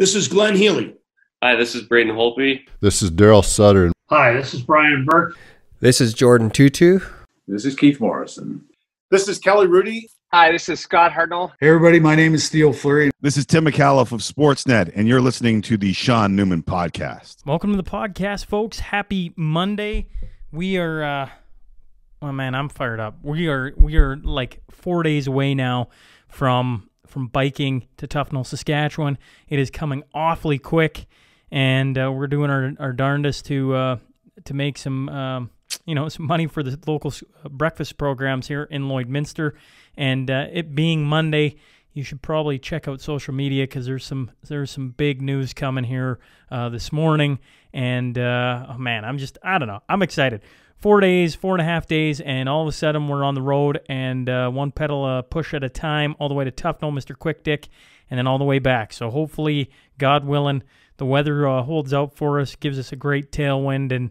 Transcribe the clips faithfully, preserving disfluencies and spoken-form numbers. This is Glenn Healy. Hi, this is Braden Holtby. This is Daryl Sutter. Hi, this is Brian Burke. This is Jordan Tutu. This is Keith Morrison. This is Kelly Rudy. Hi, this is Scott Hartnell. Hey, everybody, my name is Steele Fleury. This is Tim McAuliffe of Sportsnet, and you're listening to the Sean Newman Podcast. Welcome to the podcast, folks. Happy Monday. We are, uh, oh, man, I'm fired up. We are we are like four days away now from, from biking to Tufnell, Saskatchewan. It is coming awfully quick, and uh, we're doing our, our darndest to uh, to make some... Uh, you know, some money for the local breakfast programs here in Lloydminster. And uh, it being Monday, you should probably check out social media because there's some there's some big news coming here uh, this morning. And, uh, oh man, I'm just, I don't know. I'm excited. Four days, four and a half days, and all of a sudden we're on the road and uh, one pedal uh, push at a time all the way to Tufnell, Mister Quick Dick, and then all the way back. So hopefully, God willing, the weather uh, holds out for us, gives us a great tailwind, and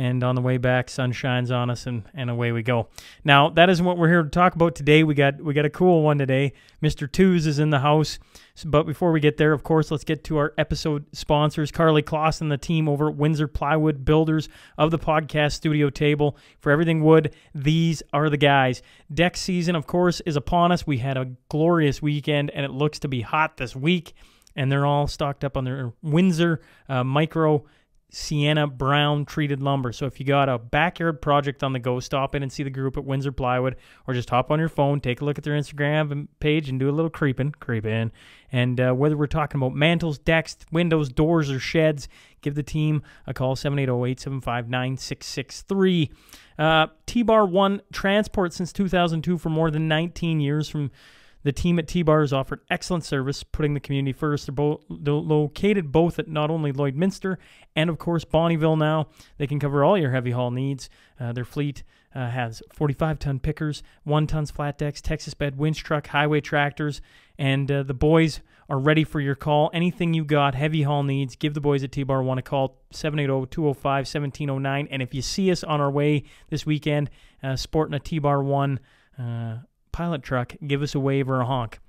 And on the way back, sun shines on us, and, and away we go. Now, that isn't what we're here to talk about today. We got we got a cool one today. Mister Twos is in the house. So, but before we get there, of course, let's get to our episode sponsors. Carly Kloss and the team over at Windsor Plywood, builders of the podcast studio table. For everything wood, these are the guys. Deck season, of course, is upon us. We had a glorious weekend, and it looks to be hot this week. And they're all stocked up on their Windsor uh, micro Sienna Brown treated lumber. So if you got a backyard project on the go, stop in and see the group at Windsor Plywood, or just hop on your phone, take a look at their Instagram page, and do a little creeping, creep in. And uh, whether we're talking about mantles, decks, windows, doors, or sheds, give the team a call, seven eight zero, eight seven five, nine six six three. Uh, T-Bar one Transport since two thousand two for more than nineteen years. From the team at T-Bar has offered excellent service, putting the community first. They're, bo they're located both at not only Lloydminster and, of course, Bonnyville now. They can cover all your heavy haul needs. Uh, their fleet uh, has forty-five ton pickers, one tons flat decks, Texas bed winch truck, highway tractors, and uh, the boys are ready for your call. Anything you got, heavy haul needs, give the boys at T-Bar one a call, seven eight zero, two zero five, one seven zero nine. And if you see us on our way this weekend, uh, sporting a T-Bar one uh pilot truck, give us a wave or a honk.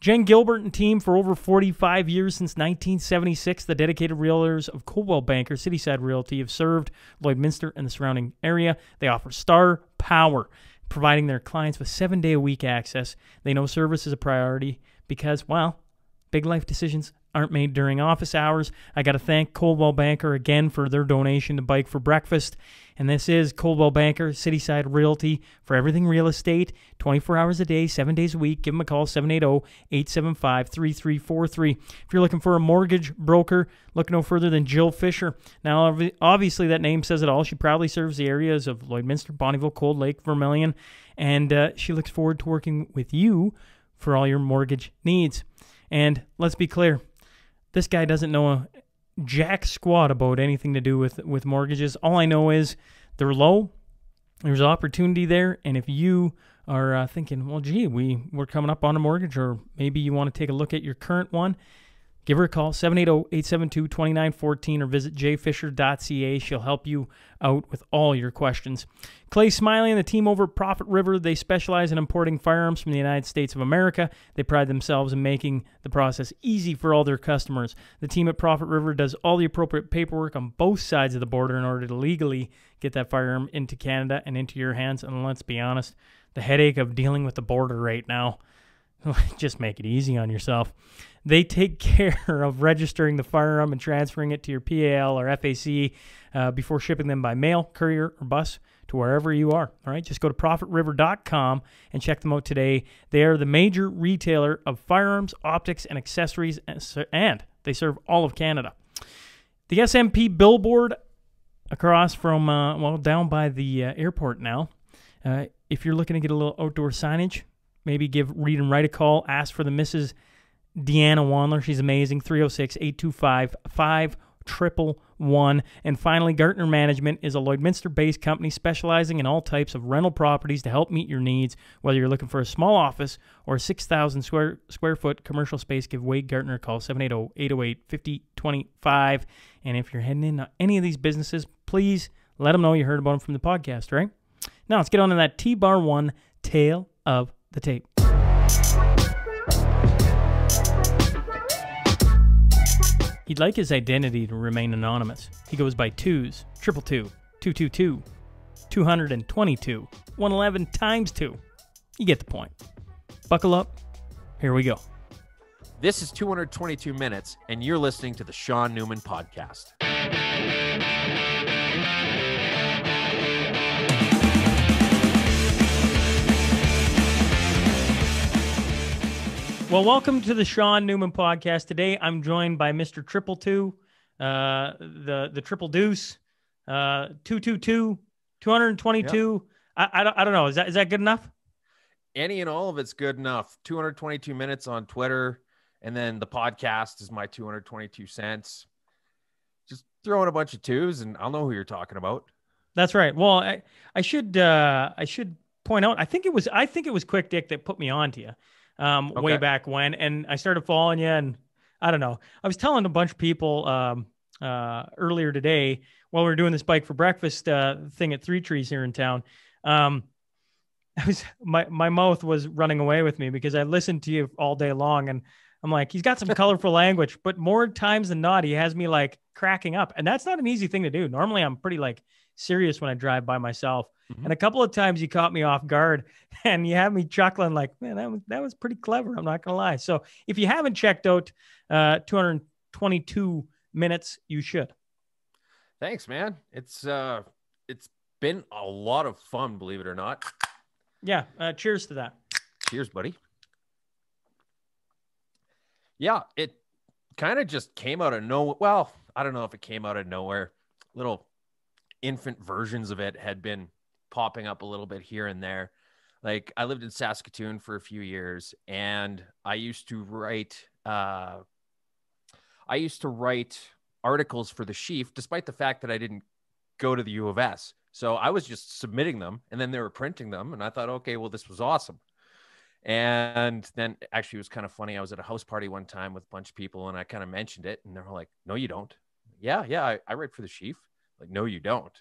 Jen Gilbert and team, for over forty-five years, since nineteen seventy-six, the dedicated realtors of Coldwell Banker Cityside Realty have served Lloydminster and the surrounding area. They offer star power, providing their clients with seven-day-a-week access. They know service is a priority because, well, big life decisions aren't made during office hours. I got to thank Coldwell Banker again for their donation to Bike for Breakfast. And this is Coldwell Banker, Cityside Realty, for everything real estate, twenty-four hours a day, seven days a week. Give them a call, seven eight zero, eight seven five, three three four three. If you're looking for a mortgage broker, look no further than Jill Fisher. Now, obviously, that name says it all. She proudly serves the areas of Lloydminster, Bonnyville, Cold Lake, Vermilion, and uh, she looks forward to working with you for all your mortgage needs. And let's be clear, this guy doesn't know a jack squat about anything to do with, with mortgages. All I know is they're low, there's opportunity there, and if you are uh, thinking, well, gee, we, we're coming up on a mortgage, or maybe you want to take a look at your current one, give her a call, seven eight zero, eight seven two, two nine one four, or visit j fisher dot c a. She'll help you out with all your questions. Clay Smiley and the team over at Prophet River, they specialize in importing firearms from the United States of America. They pride themselves in making the process easy for all their customers. The team at Prophet River does all the appropriate paperwork on both sides of the border in order to legally get that firearm into Canada and into your hands. And let's be honest, the headache of dealing with the border right now, just make it easy on yourself. They take care of registering the firearm and transferring it to your P A L or F A C uh, before shipping them by mail, courier, or bus to wherever you are. All right, just go to profit river dot com and check them out today. They are the major retailer of firearms, optics, and accessories, and they serve all of Canada. The S M P billboard across from, uh, well, down by the uh, airport now. Uh, if you're looking to get a little outdoor signage, maybe give Read and Write a call. Ask for the Missus Deanna Wandler. She's amazing. three oh six, eight two five, five one one one. And finally, Gartner Management is a Lloydminster-based company specializing in all types of rental properties to help meet your needs. Whether you're looking for a small office or a six thousand square, square foot commercial space, give Wade Gartner a call, seven eight zero, eight zero eight, five zero two five. And if you're heading into any of these businesses, please let them know you heard about them from the podcast, right? Now, let's get on to that T-Bar one tale of the tape. He'd like his identity to remain anonymous. He goes by twos, triple two, two two two, two hundred and twenty-two, one eleven times two. You get the point. Buckle up. Here we go. This is two hundred twenty-two Minutes, and you're listening to the Sean Newman Podcast. Well, welcome to the Sean Newman Podcast. Today, I'm joined by Mister Triple Two, uh, the the Triple Deuce, uh, two two two, two hundred twenty two. I I don't, I don't know. Is that is that good enough? Any and all of it's good enough. Two hundred twenty two minutes on Twitter, and then the podcast is my two hundred twenty two cents. Just throwing a bunch of twos, and I'll know who you're talking about. That's right. Well, I I should uh, I should point out. I think it was I think it was Quick Dick that put me on to you. Um, okay. Way back when, and I started following you, and I don't know, I was telling a bunch of people um, uh, earlier today while we were doing this bike for breakfast uh, thing at Three Trees here in town. Um, I was my my mouth was running away with me because I listened to you all day long, and I'm like, he's got some colorful language, but more times than not, he has me like cracking up, and that's not an easy thing to do. Normally, I'm pretty like serious when I drive by myself. Mm-hmm. And a couple of times you caught me off guard and you had me chuckling like, man, that was, that was pretty clever. I'm not going to lie. So if you haven't checked out uh, two hundred twenty-two Minutes, you should. Thanks, man. It's uh, it's been a lot of fun, believe it or not. Yeah. Uh, cheers to that. Cheers, buddy. Yeah, it kind of just came out of nowhere. Well, I don't know if it came out of nowhere. Little infant versions of it had been popping up a little bit here and there. Like I lived in Saskatoon for a few years, and I used to write, uh, I used to write articles for the Sheaf, despite the fact that I didn't go to the U of S. So I was just submitting them, and then they were printing them. And I thought, okay, well, this was awesome. And then actually it was kind of funny. I was at a house party one time with a bunch of people, and I kind of mentioned it, and they were like, no, you don't. Yeah. Yeah. I, I write for the Sheaf. Like, no, you don't.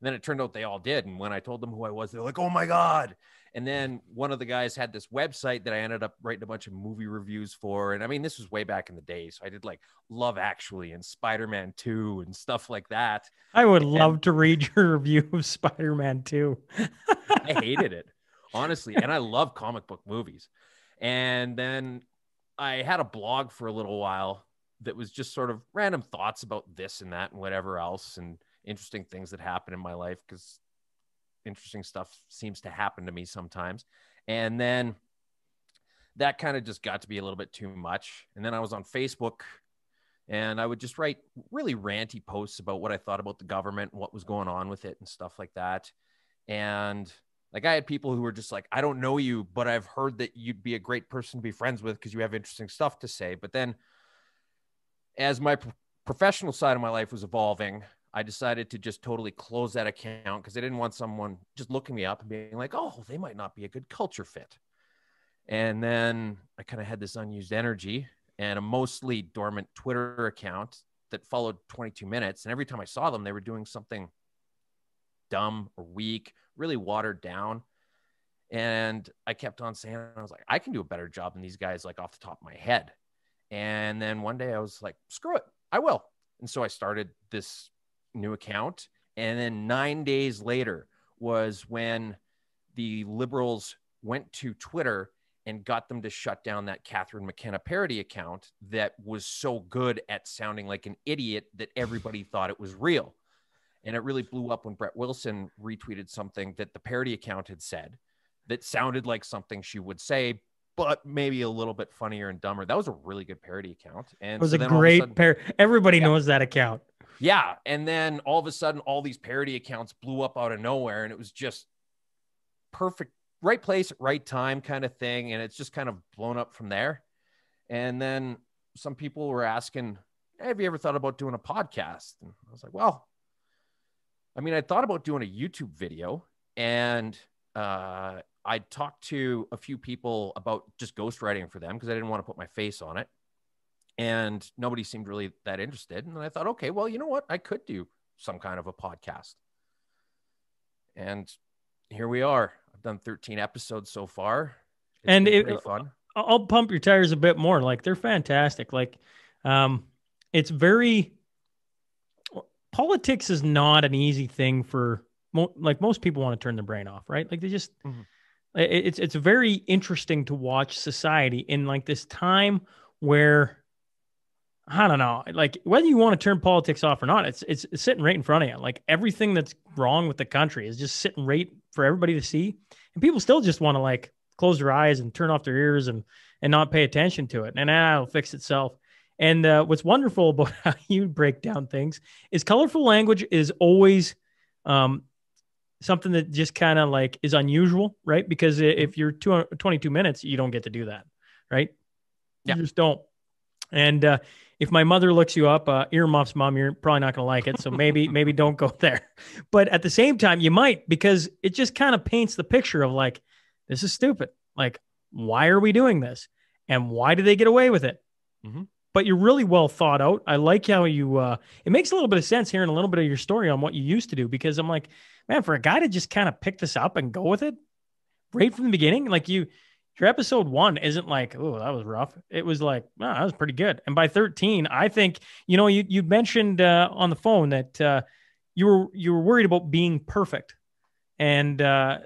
And then it turned out they all did. And when I told them who I was, they're like, oh my God. And then one of the guys had this website that I ended up writing a bunch of movie reviews for. And I mean, this was way back in the day. So I did like Love Actually and Spider-Man two and stuff like that. I would and love to read your review of Spider-Man two. I hated it, honestly. And I love comic book movies. And then I had a blog for a little while that was just sort of random thoughts about this and that and whatever else, and interesting things that happen in my life, because interesting stuff seems to happen to me sometimes. And then that kind of just got to be a little bit too much. And then I was on Facebook, and I would just write really ranty posts about what I thought about the government and what was going on with it and stuff like that. And like I had people who were just like, I don't know you, but I've heard that you'd be a great person to be friends with because you have interesting stuff to say. But then as my pro- professional side of my life was evolving, I decided to just totally close that account because I didn't want someone just looking me up and being like, oh, they might not be a good culture fit. And then I kind of had this unused energy and a mostly dormant Twitter account that followed twenty-two minutes. And every time I saw them, they were doing something dumb or weak, really watered down. And I kept on saying, I was like, I can do a better job than these guys, like off the top of my head. And then one day I was like, screw it, I will. And so I started this new account. And then nine days later was when the Liberals went to Twitter and got them to shut down that Catherine McKenna parody account that was so good at sounding like an idiot that everybody thought it was real. And it really blew up when Brett Wilson retweeted something that the parody account had said that sounded like something she would say, but maybe a little bit funnier and dumber. That was a really good parody account. And it was so a great a sudden, par. Everybody yeah. knows that account. Yeah. And then all of a sudden, all these parody accounts blew up out of nowhere. And it was just perfect, right place, right time kind of thing. And it's just kind of blown up from there. And then some people were asking, hey, have you ever thought about doing a podcast? And I was like, well, I mean, I thought about doing a YouTube video, and, uh, I talked to a few people about just ghostwriting for them because I didn't want to put my face on it, and nobody seemed really that interested. And I thought, okay, well, you know what? I could do some kind of a podcast. And here we are. I've done thirteen episodes so far. It's and been it, fun. I'll pump your tires a bit more. Like they're fantastic. Like, um, it's very, politics is not an easy thing for, like, most people want to turn their brain off, right? Like, they just, mm-hmm. it's, it's very interesting to watch society in like this time where, I don't know, like, whether you want to turn politics off or not, it's, it's sitting right in front of you. Like, everything that's wrong with the country is just sitting right for everybody to see. And people still just want to, like, close their eyes and turn off their ears and, and not pay attention to it. And ah, it'll fix itself. And uh, what's wonderful about how you break down things is colorful language is always um, something that just kind of like is unusual, right? Because if you're twenty-two minutes, you don't get to do that, right? Yeah. You just don't. And uh, if my mother looks you up, uh, earmuffs, mom, you're probably not going to like it. So maybe, maybe don't go there. But at the same time, you might, because it just kind of paints the picture of like, this is stupid. Like, why are we doing this? And why do they get away with it? Mm-hmm. But you're really well thought out. I like how you, uh, it makes a little bit of sense hearing a little bit of your story on what you used to do, because I'm like, man, for a guy to just kind of pick this up and go with it right from the beginning, like you, your episode one isn't like, oh, that was rough. It was like, oh, that was pretty good. And by thirteen, I think, you know, you, you mentioned uh, on the phone that uh, you were, you were worried about being perfect. And uh,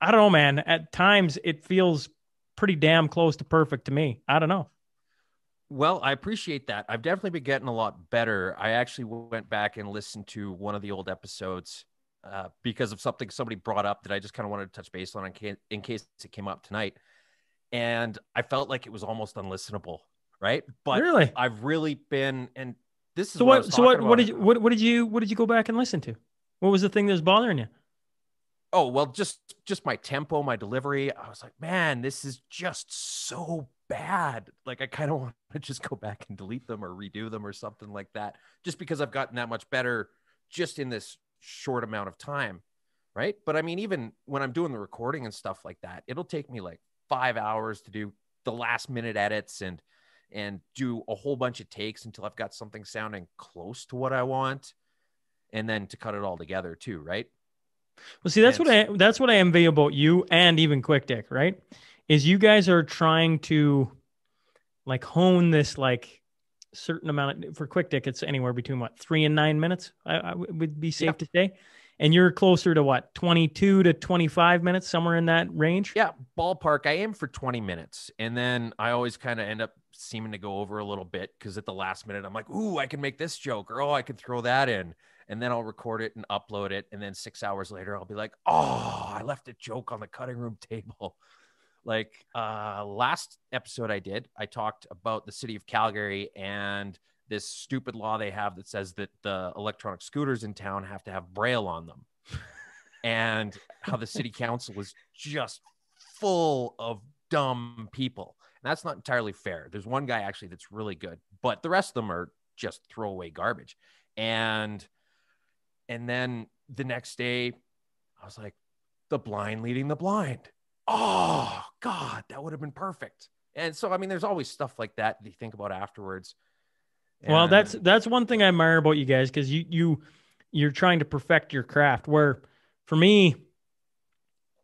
I don't know, man, at times it feels pretty damn close to perfect to me. I don't know. Well, I appreciate that. I've definitely been getting a lot better. I actually went back and listened to one of the old episodes uh, because of something somebody brought up that I just kind of wanted to touch base on in case, in case it came up tonight. And I felt like it was almost unlistenable, right? But really? I've really been, and this is so what, what I was so what, what did you, what, what did you, what did you go back and listen to? What was the thing that was bothering you? Oh, well, just, just my tempo, my delivery. I was like, man, this is just so bad. Like, I kind of want to just go back and delete them or redo them or something like that, just because I've gotten that much better just in this short amount of time. Right. But I mean, even when I'm doing the recording and stuff like that, it'll take me like five hours to do the last minute edits and, and do a whole bunch of takes until I've got something sounding close to what I want. And then to cut it all together too. Right. Well, see, that's what I, that's what I envy about you and even Quick Dick, right? Is you guys are trying to like hone this, like certain amount of, for Quick Dick, it's anywhere between what, three and nine minutes, I, I would be safe yeah. to say. And you're closer to what, twenty-two to twenty-five minutes, somewhere in that range. Yeah. Ballpark. I aim for twenty minutes. And then I always kind of end up seeming to go over a little bit, because at the last minute I'm like, ooh, I can make this joke, or, oh, I can throw that in. And then I'll record it and upload it. And then six hours later, I'll be like, oh, I left a joke on the cutting room table. Like uh, last episode I did, I talked about the city of Calgary and this stupid law they have that says that the electronic scooters in town have to have Braille on them, and how the city council is just full of dumb people. And that's not entirely fair. There's one guy actually that's really good, but the rest of them are just throwaway garbage. And And then the next day, I was like, the blind leading the blind. Oh, God, that would have been perfect. And so, I mean, there's always stuff like that that you think about afterwards. And well, that's that's one thing I admire about you guys, because you, you, you're trying to perfect your craft, where for me,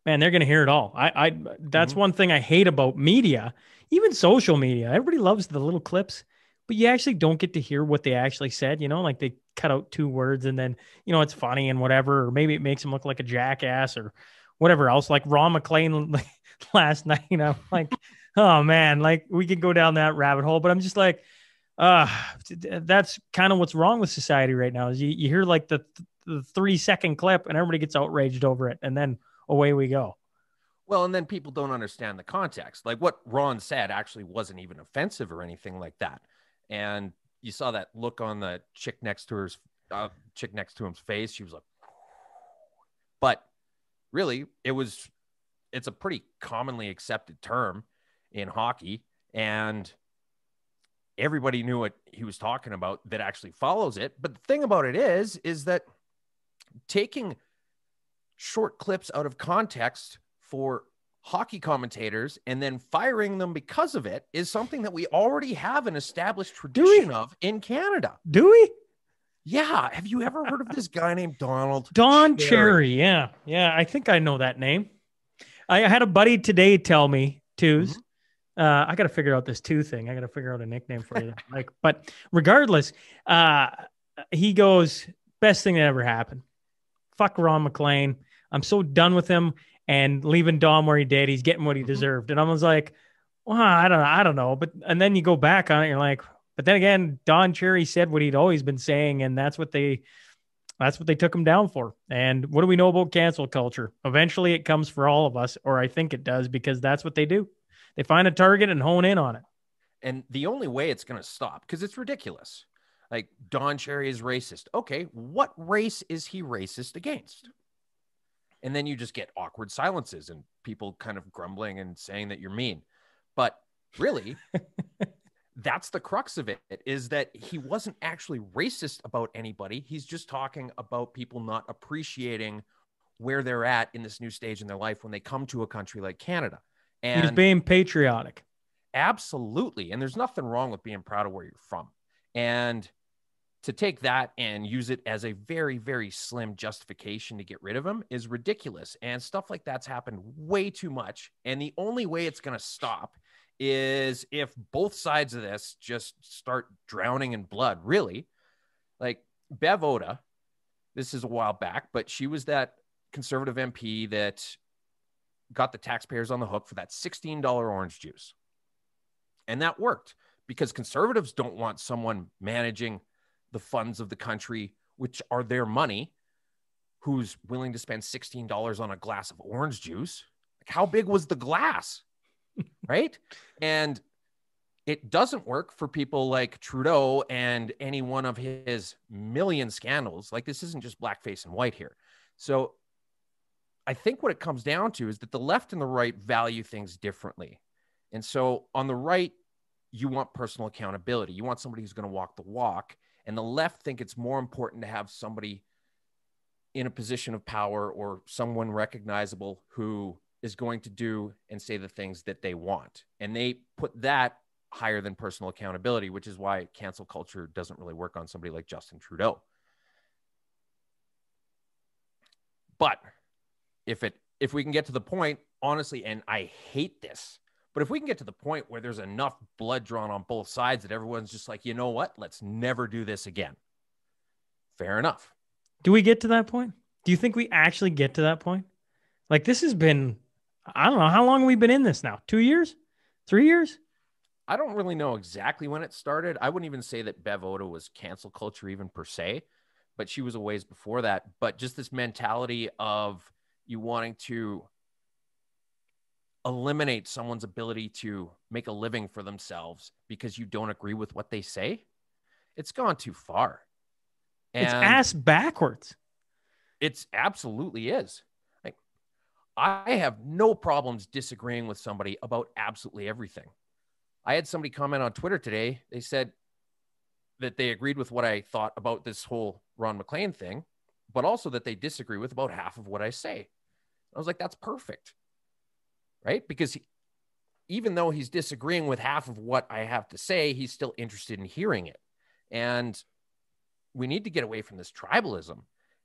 man, they're going to hear it all. I, I That's mm-hmm. one thing I hate about media, even social media. Everybody loves the little clips, but you actually don't get to hear what they actually said, you know, like they cut out two words and then, you know, it's funny and whatever, or maybe it makes him look like a jackass or whatever else. Like Ron McLean last night, you know, like, oh man, like we could go down that rabbit hole, but I'm just like, uh, that's kind of what's wrong with society right now, is you, you hear like the, th- the three second clip and everybody gets outraged over it. And then away we go. Well, and then people don't understand the context. Like what Ron said actually wasn't even offensive or anything like that. And you saw that look on the chick next to her, uh, chick next to him's face. She was like, but really it was, it's a pretty commonly accepted term in hockey, and everybody knew what he was talking about that actually follows it. But the thing about it is, is that taking short clips out of context for hockey commentators and then firing them because of it is something that we already have an established tradition of in Canada. Do we? Yeah. Have you ever heard of this guy named Donald Don Cherry? Cherry? Yeah. Yeah. I think I know that name. I had a buddy today tell me, Twos, mm-hmm. Uh, I got to figure out this two thing. I got to figure out a nickname for you. Like, but regardless, uh, he goes, best thing that ever happened. Fuck Ron McLean. I'm so done with him and leaving Dom where he did. He's getting what he deserved. And I was like, well, I don't know. I don't know. But, and then you go back on it. You're like, but then again, Don Cherry said what he'd always been saying. And that's what they, that's what they took him down for. And what do we know about cancel culture? Eventually it comes for all of us, or I think it does, because that's what they do. They find a target and hone in on it. And the only way it's going to stop, because it's ridiculous. Like, Don Cherry is racist. Okay, what race is he racist against? And then you just get awkward silences and people kind of grumbling and saying that you're mean. But really, that's the crux of it, is that he wasn't actually racist about anybody. He's just talking about people not appreciating where they're at in this new stage in their life when they come to a country like Canada. And he's being patriotic. Absolutely. And there's nothing wrong with being proud of where you're from. And to take that and use it as a very, very slim justification to get rid of him is ridiculous. And stuff like that's happened way too much. And the only way it's going to stop is if both sides of this just start drowning in blood, really. Like Bev Oda, this is a while back, but she was that conservative M P that got the taxpayers on the hook for that sixteen dollar orange juice. And that worked because conservatives don't want someone managing the funds of the country, which are their money, who's willing to spend sixteen dollars on a glass of orange juice. Like, how big was the glass? Right? And it doesn't work for people like Trudeau and any one of his million scandals. Like, this isn't just blackface and white here. So I think what it comes down to is that the left and the right value things differently. And so on the right, you want personal accountability. You want somebody who's going to walk the walk. And the left think it's more important to have somebody in a position of power or someone recognizable who is going to do and say the things that they want. And they put that higher than personal accountability, which is why cancel culture doesn't really work on somebody like Justin Trudeau. But If it, if we can get to the point, honestly, and I hate this, but if we can get to the point where there's enough blood drawn on both sides that everyone's just like, you know what, let's never do this again. Fair enough. Do we get to that point? Do you think we actually get to that point? Like, this has been, I don't know, how long have we been in this now? Two years? Three years? I don't really know exactly when it started. I wouldn't even say that Bev Oda was cancel culture even per se, but she was a ways before that. But just this mentality of you wanting to eliminate someone's ability to make a living for themselves because you don't agree with what they say. It's gone too far. And it's ass backwards. It's absolutely is. Like, I have no problems disagreeing with somebody about absolutely everything. I had somebody comment on Twitter today. They said that they agreed with what I thought about this whole Ron McLean thing, but also that they disagree with about half of what I say. I was like, that's perfect, right? Because he, even though he's disagreeing with half of what I have to say, he's still interested in hearing it. And we need to get away from this tribalism,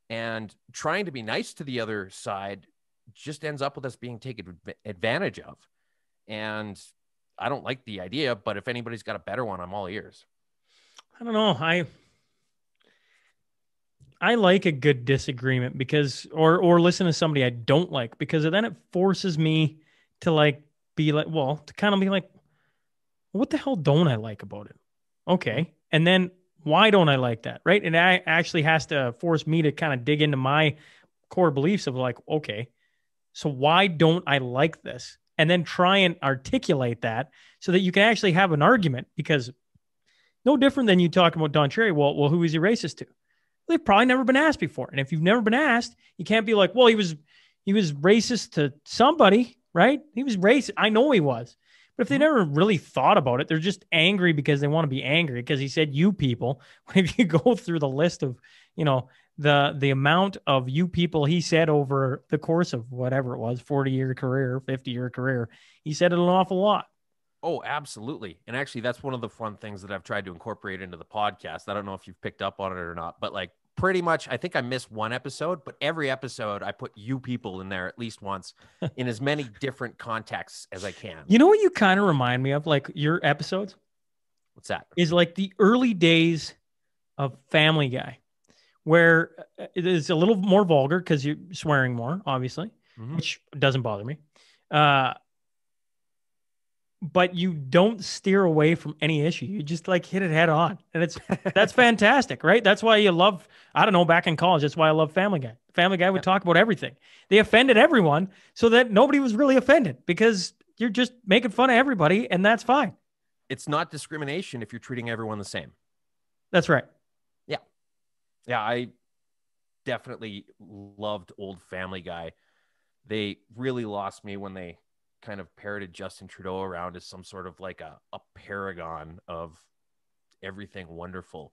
and trying to be nice to the other side just ends up with us being taken advantage of. And I don't like the idea, but if anybody's got a better one, I'm all ears. I don't know. I, I like a good disagreement because, or, or listen to somebody I don't like, because then it forces me to like, be like, well, to kind of be like, what the hell don't I like about it? Okay. And then why don't I like that? Right. And I actually has to force me to kind of dig into my core beliefs of like, okay, so why don't I like this? And then try and articulate that so that you can actually have an argument, because no different than you talking about Don Cherry. Well, well, who is he racist to? They've probably never been asked before. And if you've never been asked, you can't be like, well, he was, he was racist to somebody, right? He was racist. I know he was, but if they never really thought about it, they're just angry because they want to be angry because he said, you people. If you go through the list of, you know, the, the amount of you people he said over the course of whatever it was, forty year career, fifty year career, he said it an awful lot. Oh, absolutely. And actually, that's one of the fun things that I've tried to incorporate into the podcast. I don't know if you've picked up on it or not, but like pretty much, I think I missed one episode, but every episode I put you people in there at least once in as many different contexts as I can. You know what you kind of remind me of? Like your episodes? What's that? Is like the early days of Family Guy, where it is a little more vulgar because you're swearing more, obviously, mm-hmm. which doesn't bother me. Uh, but you don't steer away from any issue. You just like hit it head on. And it's, that's fantastic, right? That's why you love, I don't know, back in college, that's why I love Family Guy. Family Guy would yeah. talk about everything. They offended everyone so that nobody was really offended because you're just making fun of everybody and that's fine. It's not discrimination if you're treating everyone the same. That's right. Yeah. Yeah. I definitely loved old Family Guy. They really lost me when they kind of parroted Justin Trudeau around as some sort of like a, a paragon of everything wonderful.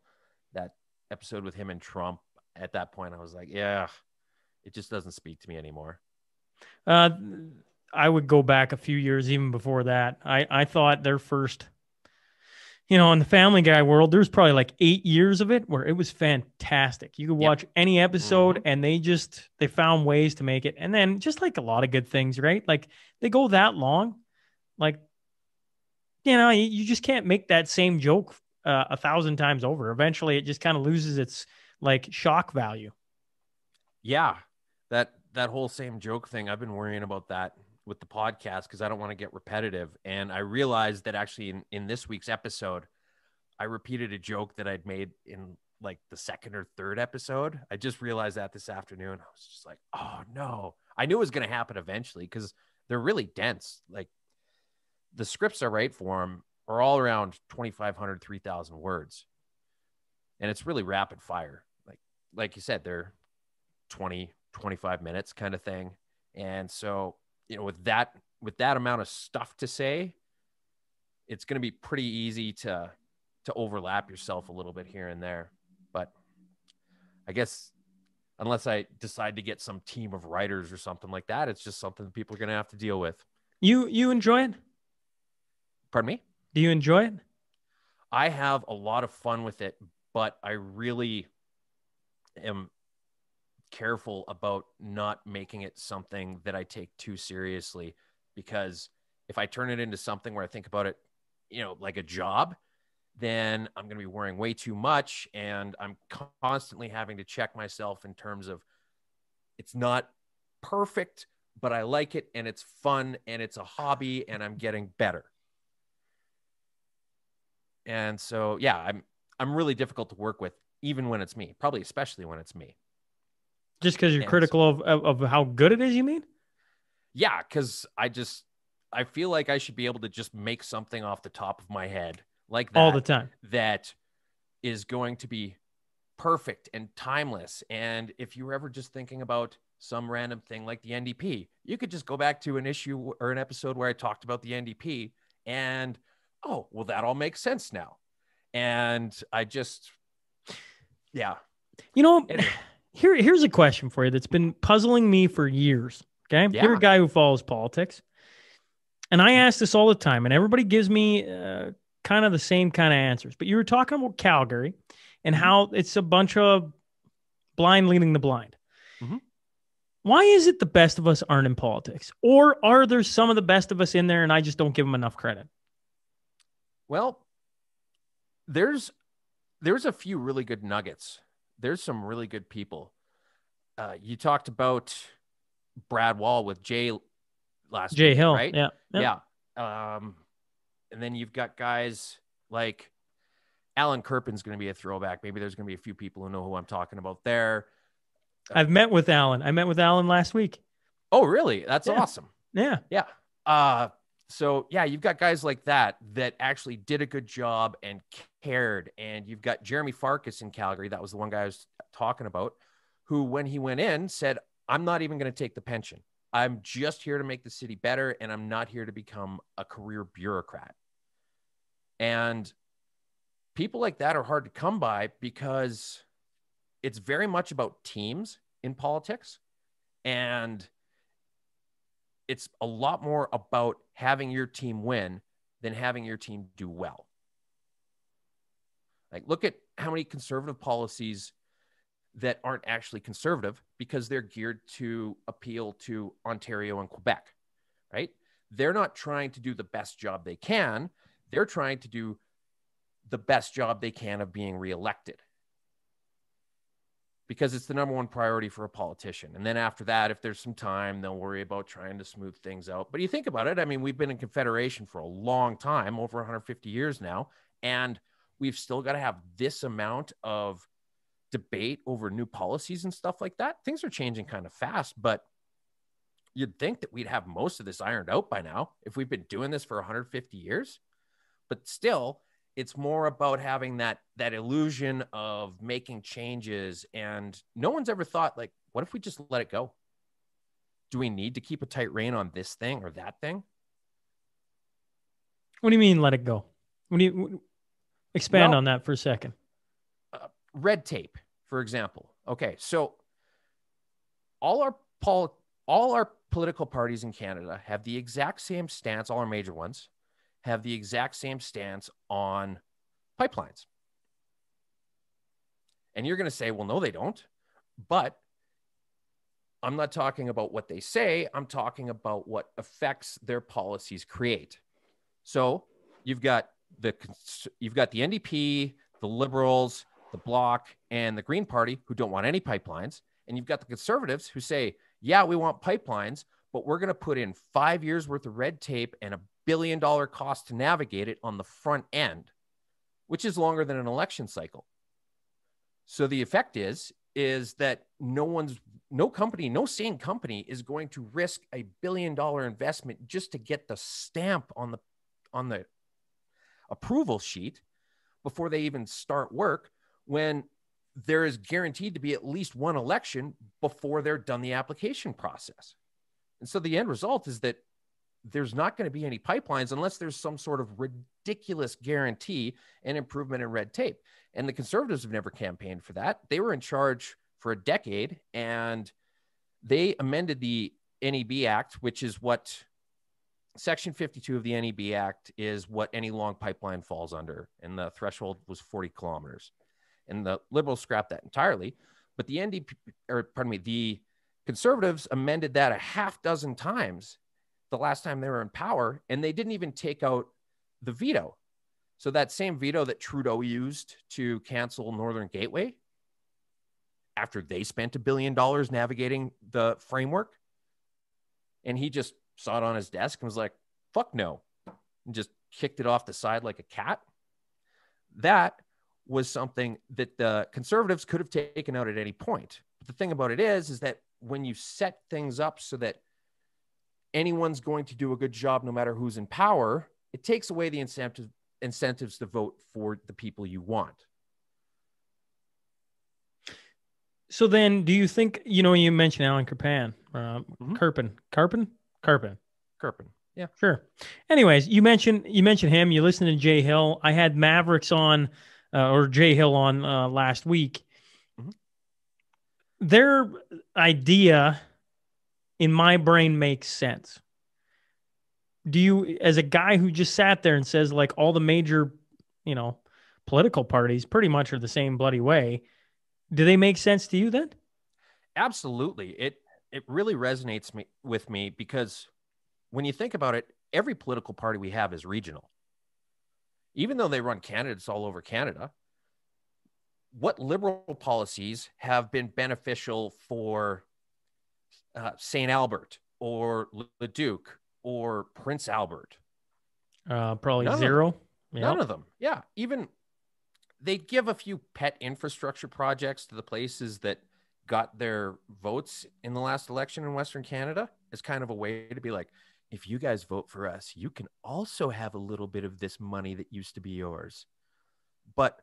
That episode with him and Trump, at that point, I was like, yeah, it just doesn't speak to me anymore. Uh, I would go back a few years even before that. I, I thought their first, you know, in the Family Guy world, there's probably like eight years of it where it was fantastic. You could watch yep. any episode mm-hmm. and they just, they found ways to make it. And then just like a lot of good things, right? Like they go that long, like, you know, you, you just can't make that same joke uh, a thousand times over. Eventually it just kind of loses its like shock value. Yeah. That, that whole same joke thing. I've been worrying about that with the podcast because I don't want to get repetitive. And I realized that actually in, in this week's episode, I repeated a joke that I'd made in like the second or third episode. I just realized that this afternoon. I was just like, oh no, I knew it was going to happen eventually because they're really dense. Like the scripts I write for them are all around twenty-five hundred, three thousand words. And it's really rapid fire. Like, like you said, they're twenty, twenty-five minutes kind of thing. And so, you know, with that, with that amount of stuff to say, it's going to be pretty easy to, to overlap yourself a little bit here and there. But I guess unless I decide to get some team of writers or something like that, it's just something that people are going to have to deal with. You, you enjoy it? Pardon me? Do you enjoy it? I have a lot of fun with it, but I really am careful about not making it something that I take too seriously, because if I turn it into something where I think about it, you know, like a job, then I'm going to be worrying way too much. And I'm constantly having to check myself in terms of it's not perfect, but I like it and it's fun and it's a hobby and I'm getting better. And so, yeah, I'm, I'm really difficult to work with, even when it's me, probably especially when it's me. Just because you're critical of, of, of how good it is, you mean? Yeah, because I just, I feel like I should be able to just make something off the top of my head like that. All the time. That is going to be perfect and timeless. And if you were ever just thinking about some random thing like the N D P, you could just go back to an issue or an episode where I talked about the N D P and, oh, well, that all makes sense now. And I just, yeah. You know... Anyway. Here, here's a question for you that's been puzzling me for years, okay? Yeah. You're a guy who follows politics. And I ask this all the time, and everybody gives me uh, kind of the same kind of answers. But you were talking about Calgary and how it's a bunch of blind leading the blind. Mm-hmm. Why is it the best of us aren't in politics? Or are there some of the best of us in there, and I just don't give them enough credit? Well, there's there's a few really good nuggets. There's some really good people. Uh, you talked about Brad Wall with Jay last Jay week, Hill, right? Yeah, yeah. yeah. Um, and then you've got guys like Alan Kirpin's going to be a throwback. Maybe there's going to be a few people who know who I'm talking about there. Uh, I've met with Alan. I met with Alan last week. Oh, really? That's yeah. awesome. Yeah, yeah. Uh, so yeah, you've got guys like that that actually did a good job and cared. And you've got Jeremy Farkas in Calgary. That was the one guy I was talking about, who, when he went in, said, I'm not even going to take the pension. I'm just here to make the city better. And I'm not here to become a career bureaucrat. And people like that are hard to come by because it's very much about teams in politics. And it's a lot more about having your team win than having your team do well. Like, look at how many conservative policies that aren't actually conservative because they're geared to appeal to Ontario and Quebec, right? They're not trying to do the best job they can. They're trying to do the best job they can of being reelected, because it's the number one priority for a politician. And then after that, if there's some time, they'll worry about trying to smooth things out. But you think about it, I mean, we've been in Confederation for a long time, over one hundred fifty years now, and we've still got to have this amount of debate over new policies and stuff like that. Things are changing kind of fast, but you'd think that we'd have most of this ironed out by now if we've been doing this for one hundred fifty years. But still, it's more about having that that illusion of making changes. And no one's ever thought, like, what if we just let it go? Do we need to keep a tight rein on this thing or that thing? What do you mean, let it go? What do you expand well, on that for a second? Uh, red tape, for example. Okay, so all our pol- all our political parties in Canada have the exact same stance. All our major ones have the exact same stance on pipelines. And you're going to say, well, no, they don't. But I'm not talking about what they say. I'm talking about what effects their policies create. So you've got the you've got the N D P, the Liberals, the Bloc, and the Green Party, who don't want any pipelines. And you've got the Conservatives who say, yeah, we want pipelines, but we're going to put in five years worth of red tape and a billion dollar cost to navigate it on the front end, which is longer than an election cycle. So the effect is, is that no one's, no company, no sane company is going to risk a billion dollar investment just to get the stamp on the, on the approval sheet before they even start work, when there is guaranteed to be at least one election before they're done the application process. And so the end result is that there's not going to be any pipelines unless there's some sort of ridiculous guarantee and improvement in red tape. And the Conservatives have never campaigned for that. They were in charge for a decade, and they amended the N E B Act, which is what Section fifty-two of the N E B Act is, what any long pipeline falls under. And the threshold was forty kilometers, and the Liberals scrapped that entirely. But the N D P, or pardon me, the Conservatives amended that a half dozen times the last time they were in power, and they didn't even take out the veto. So that same veto that Trudeau used to cancel Northern Gateway, after they spent a billion dollars navigating the framework, and he just saw it on his desk and was like, fuck no, and just kicked it off the side like a cat. That was something that the Conservatives could have taken out at any point. But the thing about it is, is that when you set things up so that anyone's going to do a good job no matter who's in power, it takes away the incentive, incentives to vote for the people you want. So then, do you think, you know, you mentioned Alan Kirpan, uh, mm-hmm. Kirpan, Kirpan, Kirpan, Kirpan. Yeah, sure. Anyways, you mentioned, you mentioned him, you listened to Jay Hill. I had Mavericks on, uh, or Jay Hill on uh, last week. Mm-hmm. Their idea in my brain makes sense. Do you, as a guy who just sat there and says, like, all the major, you know, political parties pretty much are the same bloody way, do they make sense to you then? Absolutely. It, it really resonates me, with me, because when you think about it, every political party we have is regional. Even though they run candidates all over Canada, what Liberal policies have been beneficial for Uh, Saint Albert or Leduc or Prince Albert? Uh, probably none zero. Yep. None of them. Yeah. Even they give a few pet infrastructure projects to the places that got their votes in the last election in Western Canada as kind of a way to be like, if you guys vote for us, you can also have a little bit of this money that used to be yours. But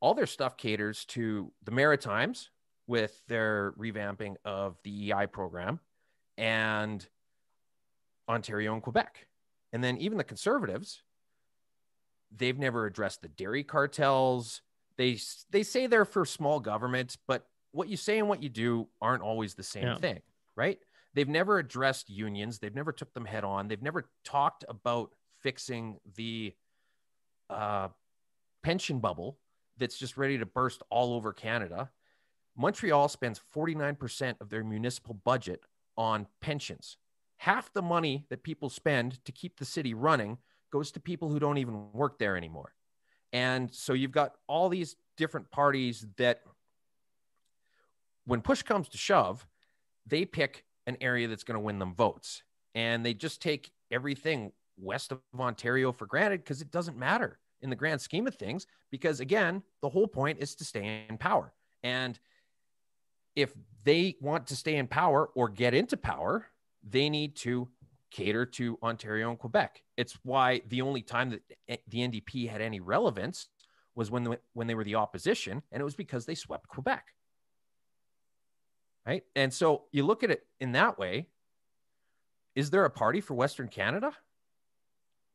all their stuff caters to the Maritimes, with their revamping of the E I program, and Ontario and Quebec. And then even the Conservatives, they've never addressed the dairy cartels. They they say they're for small government, but what you say and what you do aren't always the same yeah. thing, right? They've never addressed unions. They've never took them head on. They've never talked about fixing the uh, pension bubble that's just ready to burst all over Canada. Montreal spends forty-nine percent of their municipal budget on pensions. Half the money that people spend to keep the city running goes to people who don't even work there anymore. And so you've got all these different parties that, when push comes to shove, they pick an area that's going to win them votes. And they just take everything west of Ontario for granted because it doesn't matter in the grand scheme of things, because again, the whole point is to stay in power. And if they want to stay in power or get into power, they need to cater to Ontario and Quebec. It's why the only time that the N D P had any relevance was when, the, when they were the opposition, and it was because they swept Quebec. Right? And so you look at it in that way. Is there a party for Western Canada?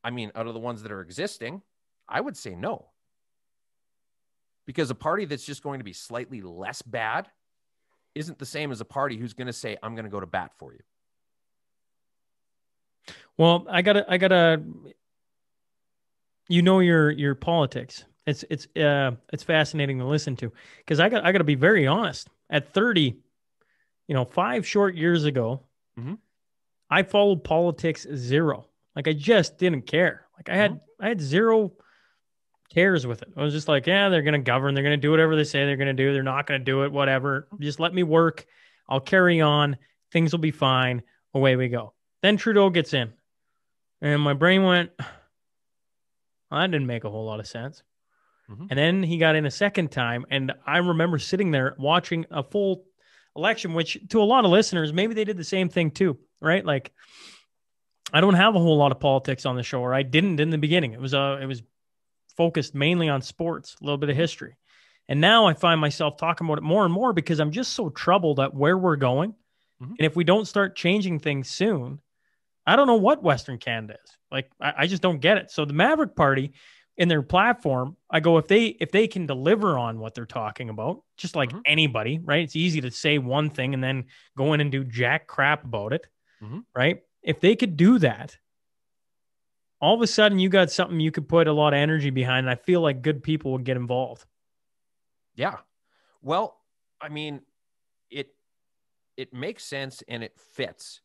I mean, out of the ones that are existing, I would say no. Because a party that's just going to be slightly less bad isn't the same as a party who's going to say, I'm going to go to bat for you. Well, I gotta, I gotta, you know, your, your politics. It's, it's, uh, it's fascinating to listen to, because I got, I gotta be very honest. At thirty, you know, five short years ago, mm-hmm. I followed politics zero. Like, I just didn't care. Like, I had, mm-hmm. I had zero cares with it. I was just like, yeah, they're going to govern. They're going to do whatever they say they're going to do. They're not going to do it, whatever. Just let me work. I'll carry on. Things will be fine. Away we go. Then Trudeau gets in. And my brain went, well, that didn't make a whole lot of sense. Mm-hmm. And then he got in a second time. And I remember sitting there watching a full election, which to a lot of listeners, maybe they did the same thing too, right? Like, I don't have a whole lot of politics on the show, or I didn't in the beginning. It was uh, it was focused mainly on sports, a little bit of history. And now I find myself talking about it more and more because I'm just so troubled at where we're going. Mm-hmm. And if we don't start changing things soon, I don't know what Western Canada is. Like, I, I just don't get it. So the Maverick Party in their platform, I go, if they, if they can deliver on what they're talking about, just like mm-hmm. anybody, right? It's easy to say one thing and then go in and do jack crap about it. Mm-hmm. Right? If they could do that, all of a sudden you got something you could put a lot of energy behind. And I feel like good people would get involved. Yeah. Well, I mean, it, it makes sense and it fits.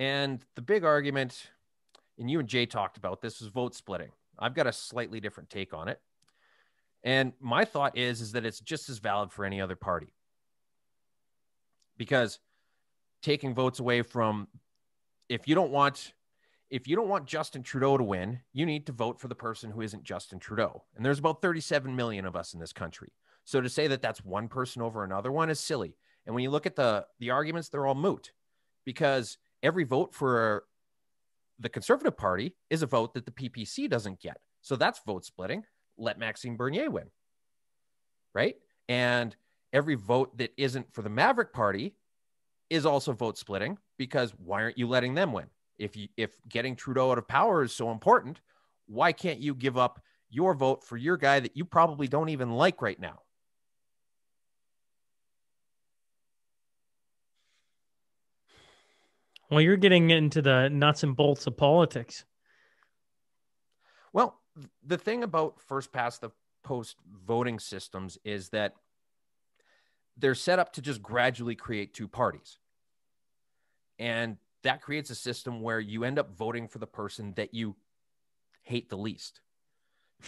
And the big argument, and you and Jay talked about this, is vote splitting. I've got a slightly different take on it. And my thought is, is that it's just as valid for any other party, because taking votes away from, if you don't want, if you don't want Justin Trudeau to win, you need to vote for the person who isn't Justin Trudeau. And there's about thirty-seven million of us in this country. So to say that that's one person over another one is silly. And when you look at the, the arguments, they're all moot, because every vote for the Conservative Party is a vote that the P P C doesn't get. So that's vote splitting. Let Maxime Bernier win. Right? And every vote that isn't for the Maverick Party is also vote splitting, because why aren't you letting them win? If you, if getting Trudeau out of power is so important, why can't you give up your vote for your guy that you probably don't even like right now? Well, you're getting into the nuts and bolts of politics. Well, the thing about first past the post voting systems is that they're set up to just gradually create two parties. And that creates a system where you end up voting for the person that you hate the least.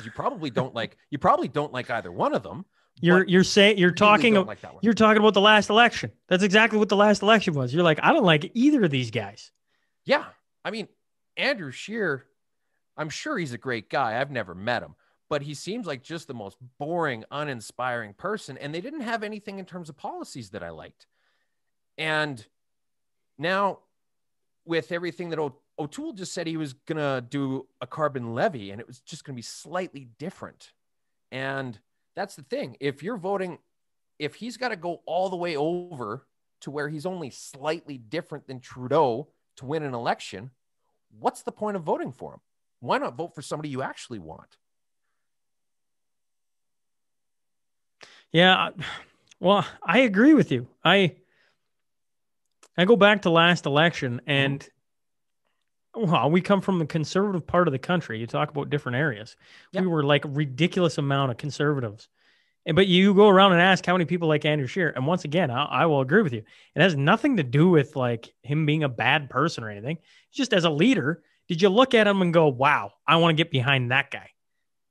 You probably don't like, you probably don't like either one of them. You're, you're saying, you're talking, like you're talking about the last election. That's exactly what the last election was. You're like, I don't like either of these guys. Yeah. I mean, Andrew Scheer, I'm sure he's a great guy. I've never met him, but he seems like just the most boring, uninspiring person. And they didn't have anything in terms of policies that I liked. And now with everything that o- O'Toole just said, he was going to do a carbon levy, and it was just going to be slightly different. And that's the thing. If you're voting, if he's got to go all the way over to where he's only slightly different than Trudeau to win an election, what's the point of voting for him? Why not vote for somebody you actually want? Yeah. Well, I agree with you. I, I go back to last election, and well, we come from the conservative part of the country. You talk about different areas. Yep. We were like a ridiculous amount of conservatives But you go around and ask how many people like Andrew Scheer. And once again, I, I will agree with you. It has nothing to do with like him being a bad person or anything. Just as a leader, did you look at him and go, wow, I want to get behind that guy?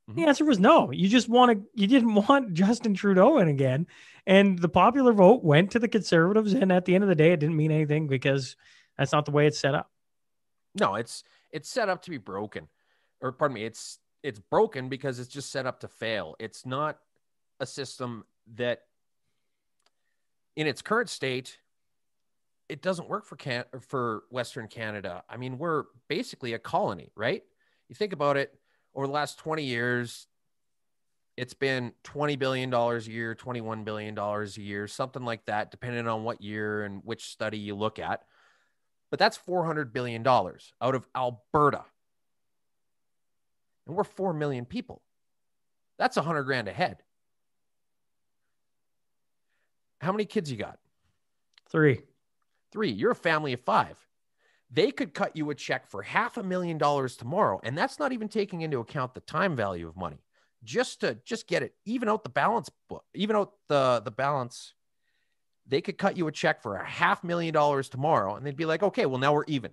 Mm-hmm. The answer was no. You just want to, you didn't want Justin Trudeau in again. And the popular vote went to the Conservatives. And at the end of the day, it didn't mean anything because that's not the way it's set up. No, it's, it's set up to be broken or pardon me. It's, it's broken because it's just set up to fail. It's not a system that in its current state, it doesn't work for Can for Western Canada. I mean, we're basically a colony, right? You think about it, over the last twenty years, it's been twenty billion dollars a year, twenty-one billion dollars a year, something like that, depending on what year and which study you look at. But that's four hundred billion dollars out of Alberta. And we're four million people. That's a hundred grand a head. How many kids you got? Three. Three. You're a family of five. They could cut you a check for half a million dollars tomorrow. And that's not even taking into account the time value of money, just to just get it, even out the balance book, even out the, the balance. They could cut you a check for a half million dollars tomorrow. And they'd be like, okay, well now we're even.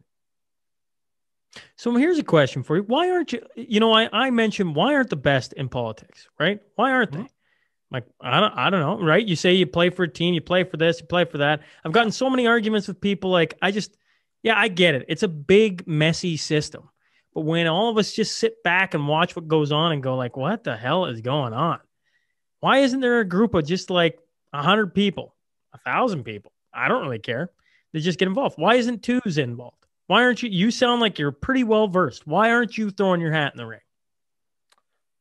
So here's a question for you. Why aren't you, you know, I, I mentioned, why aren't the best in politics, right? Why aren't mm-hmm. they? Like, I don't, I don't know. Right. You say you play for a team, you play for this, you play for that. I've gotten so many arguments with people. Like, I just, yeah, I get it. It's a big, messy system. But when all of us just sit back and watch what goes on and go like, what the hell is going on? Why isn't there a group of just like a hundred people, a thousand people? I don't really care. They just get involved. Why isn't twos involved? Why aren't you, you sound like you're pretty well versed. Why aren't you throwing your hat in the ring?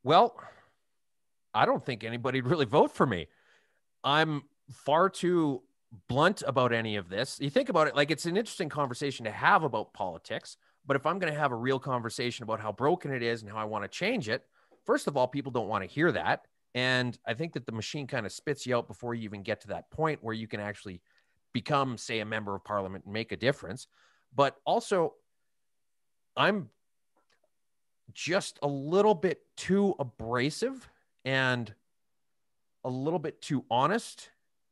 Well, I don't think anybody would really vote for me. I'm far too blunt about any of this. You think about it, like it's an interesting conversation to have about politics, but if I'm going to have a real conversation about how broken it is and how I want to change it, first of all, people don't want to hear that. And I think that the machine kind of spits you out before you even get to that point where you can actually become, say, a member of parliament and make a difference. But also, I'm just a little bit too abrasive and a little bit too honest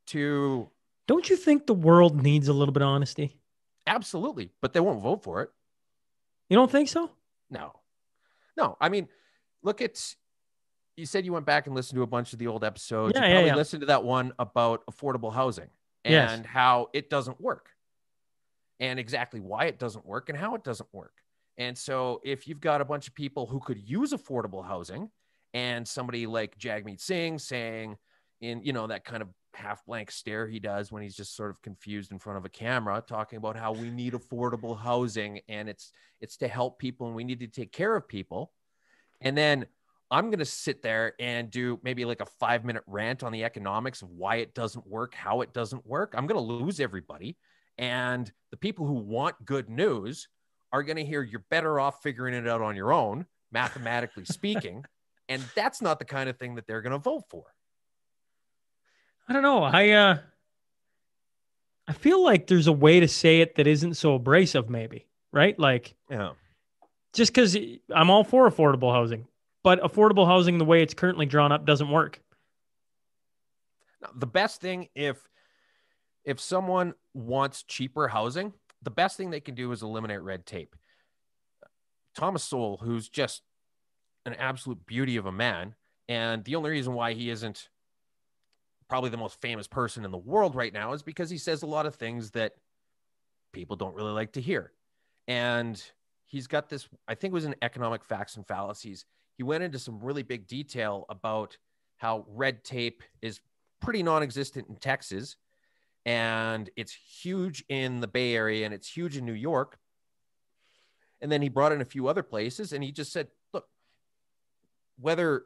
to... Don't you think the world needs a little bit of honesty? Absolutely, but they won't vote for it. You don't think so? No. No, I mean, look at... You said you went back and listened to a bunch of the old episodes. Yeah, you probably yeah, yeah. listened to that one about affordable housing and yes. how it doesn't work. And exactly why it doesn't work and how it doesn't work. And so if you've got a bunch of people who could use affordable housing and somebody like Jagmeet Singh saying in, you know, that kind of half blank stare he does when he's just sort of confused in front of a camera, talking about how we need affordable housing and it's, it's to help people and we need to take care of people. And then I'm going to sit there and do maybe like a five minute rant on the economics of why it doesn't work, how it doesn't work. I'm going to lose everybody. And the people who want good news are going to hear you're better off figuring it out on your own, mathematically speaking. And that's not the kind of thing that they're going to vote for. I don't know. I, uh, I feel like there's a way to say it that isn't so abrasive maybe, right? Like yeah. just because I'm all for affordable housing, but affordable housing, the way it's currently drawn up, doesn't work. The best thing if, If someone wants cheaper housing, the best thing they can do is eliminate red tape. Thomas Sowell, who's just an absolute beauty of a man, and the only reason why he isn't probably the most famous person in the world right now is because he says a lot of things that people don't really like to hear. And he's got this, I think it was in Economic Facts and Fallacies. He went into some really big detail about how red tape is pretty non-existent in Texas. And it's huge in the Bay Area and it's huge in New York. And then he brought in a few other places and he just said, look, whether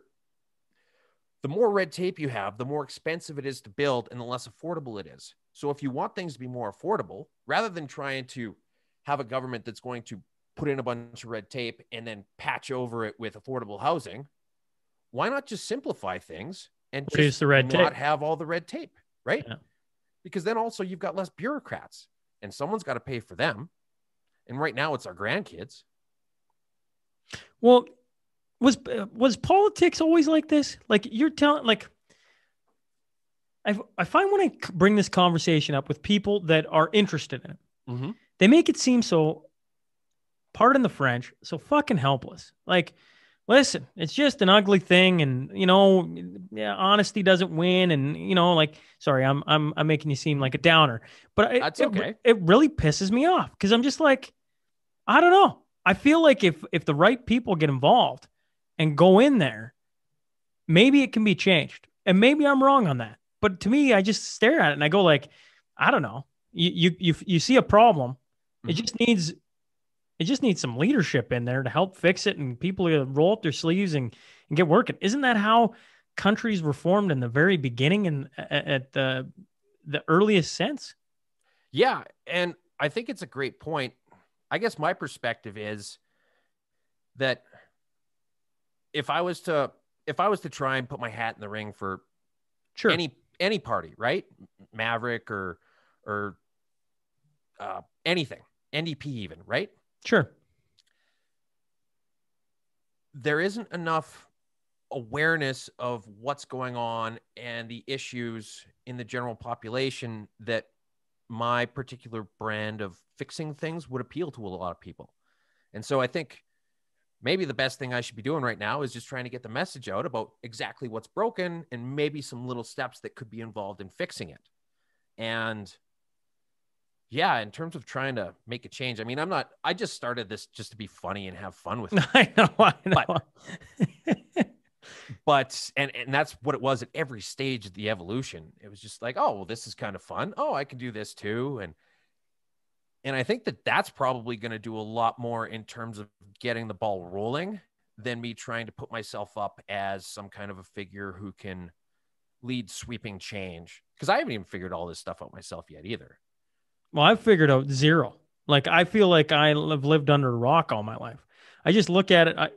the more red tape you have, the more expensive it is to build and the less affordable it is. So if you want things to be more affordable, rather than trying to have a government that's going to put in a bunch of red tape and then patch over it with affordable housing, why not just simplify things and just not have all the red tape, right? Yeah. Because then also you've got less bureaucrats and someone's got to pay for them. And right now it's our grandkids. Well, was, was politics always like this? Like you're telling, like, I, I find when I bring this conversation up with people that are interested in it, mm-hmm. they make it seem so, pardon the French, so fucking helpless. Like, listen, it's just an ugly thing, and you know, yeah, honesty doesn't win, and you know, like, sorry, I'm I'm I'm making you seem like a downer, but it, that's okay. It, it really pisses me off because I'm just like, I don't know. I feel like if if the right people get involved and go in there, maybe it can be changed, and maybe I'm wrong on that. But to me, I just stare at it and I go like, I don't know. You, you, you, you see a problem. It mm-hmm. just needs, it just needs some leadership in there to help fix it. And people roll up their sleeves and, and get working. Isn't that how countries were formed in the very beginning and at the, the earliest sense? Yeah. And I think it's a great point. I guess my perspective is that if I was to, if I was to try and put my hat in the ring for sure. any, any party, right? Maverick or, or uh, anything, N D P even, right? Sure. There isn't enough awareness of what's going on and the issues in the general population that my particular brand of fixing things would appeal to a lot of people. And so I think maybe the best thing I should be doing right now is just trying to get the message out about exactly what's broken and maybe some little steps that could be involved in fixing it. And yeah, in terms of trying to make a change, I mean, I'm not, I just started this just to be funny and have fun with it. I know, I know. But, but and, and that's what it was at every stage of the evolution. It was just like, oh, well, this is kind of fun. Oh, I can do this too. And, and I think that that's probably going to do a lot more in terms of getting the ball rolling than me trying to put myself up as some kind of a figure who can lead sweeping change. Because I haven't even figured all this stuff out myself yet either. Well, I've figured out zero. Like, I feel like I have lived under a rock all my life. I just look at it. I,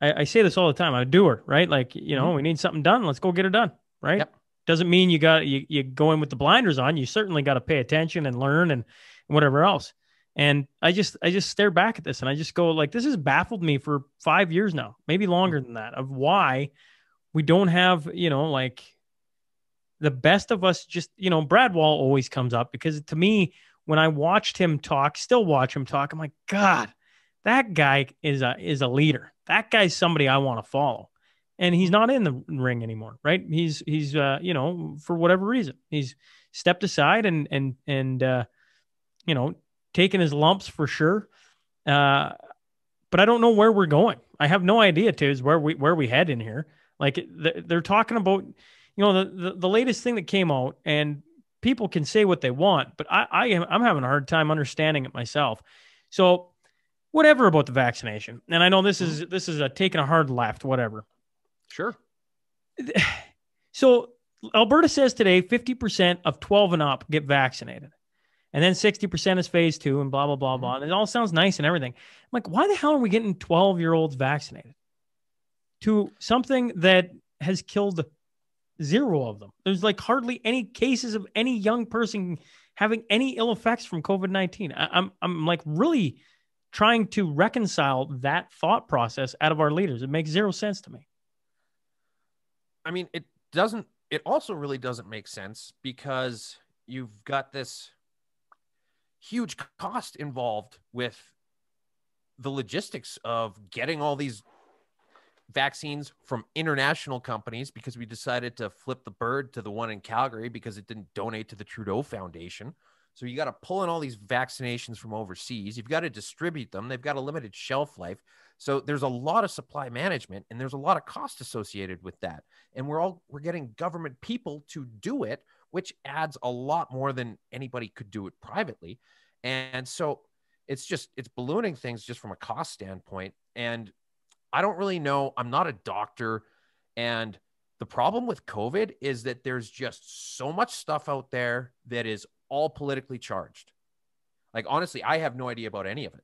I, I say this all the time. I'm a doer, right? Like, you know, mm-hmm. we need something done. Let's go get it done, right? Yep. Doesn't mean you got you you go in with the blinders on. You certainly got to pay attention and learn and whatever else. And I just I just stare back at this and I just go like, this has baffled me for five years now, maybe longer than that, of why we don't have, you know, like. The best of us just, you know, Brad Wall always comes up because to me, when I watched him talk, still watch him talk, I'm like, God, that guy is a, is a leader. That guy's somebody I want to follow. And he's not in the ring anymore, right? He's, he's, uh, you know, for whatever reason, he's stepped aside and, and, and, uh, you know, taken his lumps for sure. Uh, but I don't know where we're going. I have no idea, Tiz, where we, where we head in here. Like they're talking about, you know, the, the, the latest thing that came out, and people can say what they want, but I, I am, I'm having a hard time understanding it myself. So whatever about the vaccination. And I know this is, this is a taking a hard left, whatever. Sure. So Alberta says today, fifty percent of twelve and up get vaccinated. And then sixty percent is phase two and blah, blah, blah, blah. And it all sounds nice and everything. I'm like, why the hell are we getting twelve year olds vaccinated to something that has killed zero of them? There's like hardly any cases of any young person having any ill effects from COVID nineteen. I, I'm I'm like really trying to reconcile that thought process out of our leaders. It makes zero sense to me. I mean, it doesn't. It also really doesn't make sense because you've got this huge cost involved with the logistics of getting all these vaccines from international companies because we decided to flip the bird to the one in Calgary because it didn't donate to the Trudeau Foundation. So you got to pull in all these vaccinations from overseas. You've got to distribute them. They've got a limited shelf life. So there's a lot of supply management and there's a lot of cost associated with that. And we're all, we're getting government people to do it, which adds a lot more than anybody could do it privately. And so it's just, it's ballooning things just from a cost standpoint. And I don't really know. I'm not a doctor. And the problem with COVID is that there's just so much stuff out there that is all politically charged. Like, honestly, I have no idea about any of it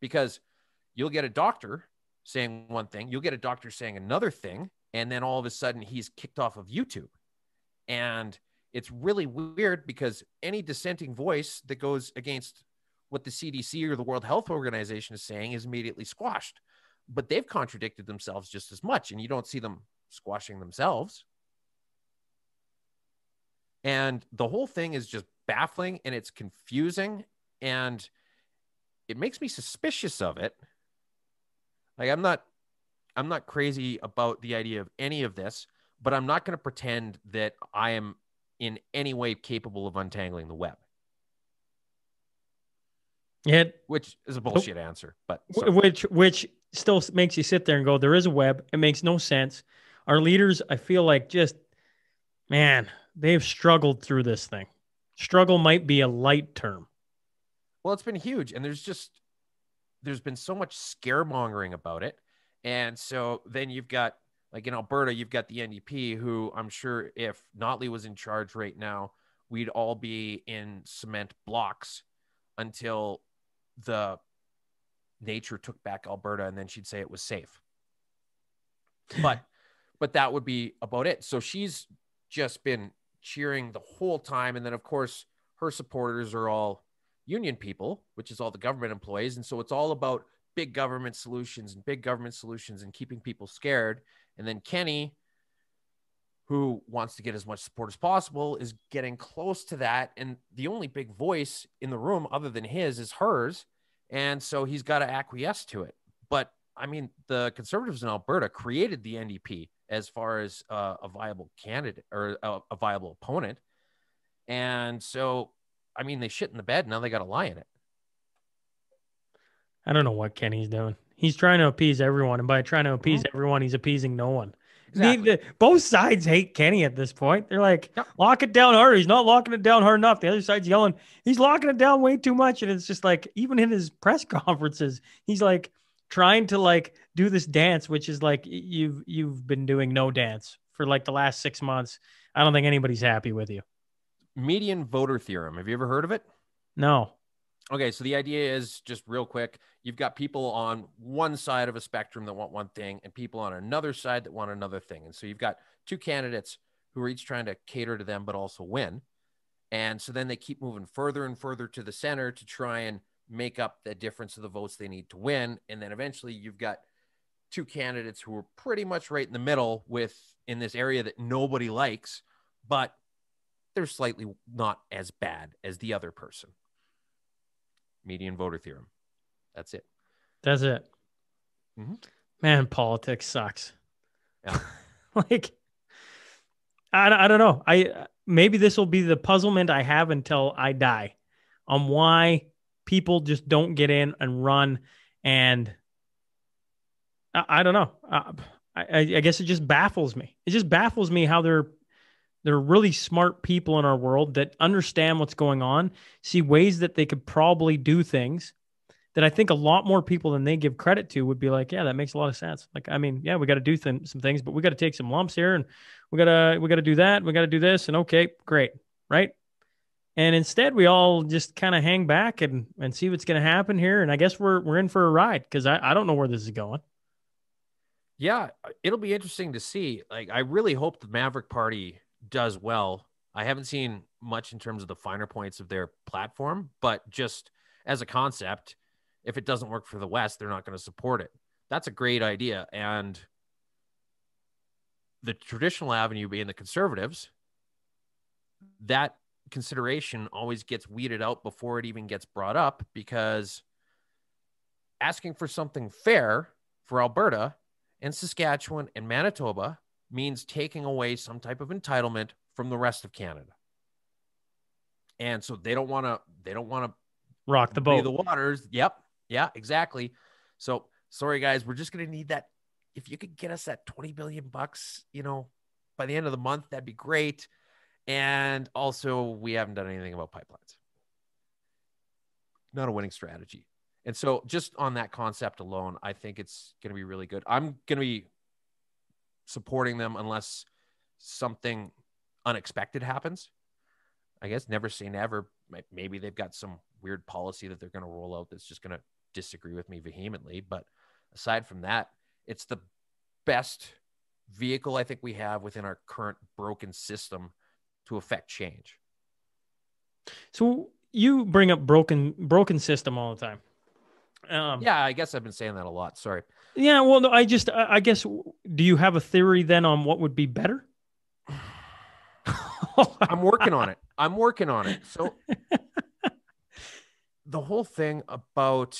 because you'll get a doctor saying one thing, you'll get a doctor saying another thing. And then all of a sudden he's kicked off of YouTube. And it's really weird because any dissenting voice that goes against what the C D C or the World Health Organization is saying is immediately squashed. But they've contradicted themselves just as much, and you don't see them squashing themselves. And the whole thing is just baffling, and it's confusing, and it makes me suspicious of it. Like, I'm not, I'm not crazy about the idea of any of this, but I'm not going to pretend that I am in any way capable of untangling the web. It, which is a bullshit oh, answer, but sorry. which, which still makes you sit there and go, there is a web. It makes no sense. Our leaders, I feel like, just, man, they've struggled through this thing. Struggle might be a light term. Well, it's been huge. And there's just, there's been so much scaremongering about it. And so then you've got, like in Alberta, you've got the N D P, who I'm sure if Notley was in charge right now, we'd all be in cement blocks until the nature took back Alberta, and then she'd say it was safe. But, but that would be about it. So she's just been cheering the whole time. And then, of course, her supporters are all union people, which is all the government employees. And so it's all about big government solutions and big government solutions and keeping people scared. And then Kenny, who wants to get as much support as possible, is getting close to that. And the only big voice in the room other than his is hers. And so he's got to acquiesce to it. But I mean, the Conservatives in Alberta created the N D P as far as uh, a viable candidate or a, a viable opponent. And so, I mean, they shit in the bed. Now they got to lie in it. I don't know what Kenny's doing. He's trying to appease everyone. And by trying to appease mm-hmm. everyone, he's appeasing no one. Exactly. The, the, both sides hate Kenny at this point. They're like, yeah. lock it down hard. He's not locking it down hard enough. The other side's yelling, he's locking it down way too much. And it's just like, even in his press conferences, he's like trying to like do this dance, which is like, you've, you've been doing no dance for like the last six months. I don't think anybody's happy with you. Median voter theorem. Have you ever heard of it? No. Okay, so the idea is, just real quick, you've got people on one side of a spectrum that want one thing and people on another side that want another thing. And so you've got two candidates who are each trying to cater to them, but also win. And so then they keep moving further and further to the center to try and make up the difference of the votes they need to win. And then eventually you've got two candidates who are pretty much right in the middle with in this area that nobody likes, but they're slightly not as bad as the other person. Median voter theorem. That's it. That's it. Mm-hmm. Man, politics sucks. Yeah. like, I, I don't know. I maybe this will be the puzzlement I have until I die on why people just don't get in and run. And I, I don't know. Uh, I, I guess it just baffles me. It just baffles me how they're They're really smart people in our world that understand what's going on, see ways that they could probably do things that I think a lot more people than they give credit to would be like, yeah, that makes a lot of sense. Like, I mean, yeah, we got to do th- some things, but we got to take some lumps here, and we got to, we got to do that. We got to do this. And okay, great. Right. And instead we all just kind of hang back and, and see what's going to happen here. And I guess we're, we're in for a ride, because I, I don't know where this is going. Yeah. It'll be interesting to see. Like, I really hope the Maverick Party does well. I haven't seen much in terms of the finer points of their platform, but just as a concept, if it doesn't work for the West, they're not going to support it. That's a great idea. And the traditional avenue being the Conservatives, that consideration always gets weeded out before it even gets brought up, because asking for something fair for Alberta and Saskatchewan and Manitoba means taking away some type of entitlement from the rest of Canada. And so they don't want to, they don't want to rock the boat, the waters. Yep. Yeah, exactly. So sorry guys, we're just going to need that. If you could get us that twenty billion bucks, you know, by the end of the month, that'd be great. And also we haven't done anything about pipelines. Not a winning strategy. And so just on that concept alone, I think it's going to be really good. I'm going to be supporting them unless something unexpected happens. I guess never say never. Maybe they've got some weird policy that they're going to roll out that's just going to disagree with me vehemently. But aside from that, it's the best vehicle I think we have within our current broken system to affect change. So you bring up broken broken system all the time. Um, yeah, I guess I've been saying that a lot. Sorry. Yeah, well, no, I just, I guess, do you have a theory then on what would be better? I'm working on it. I'm working on it. So the whole thing about,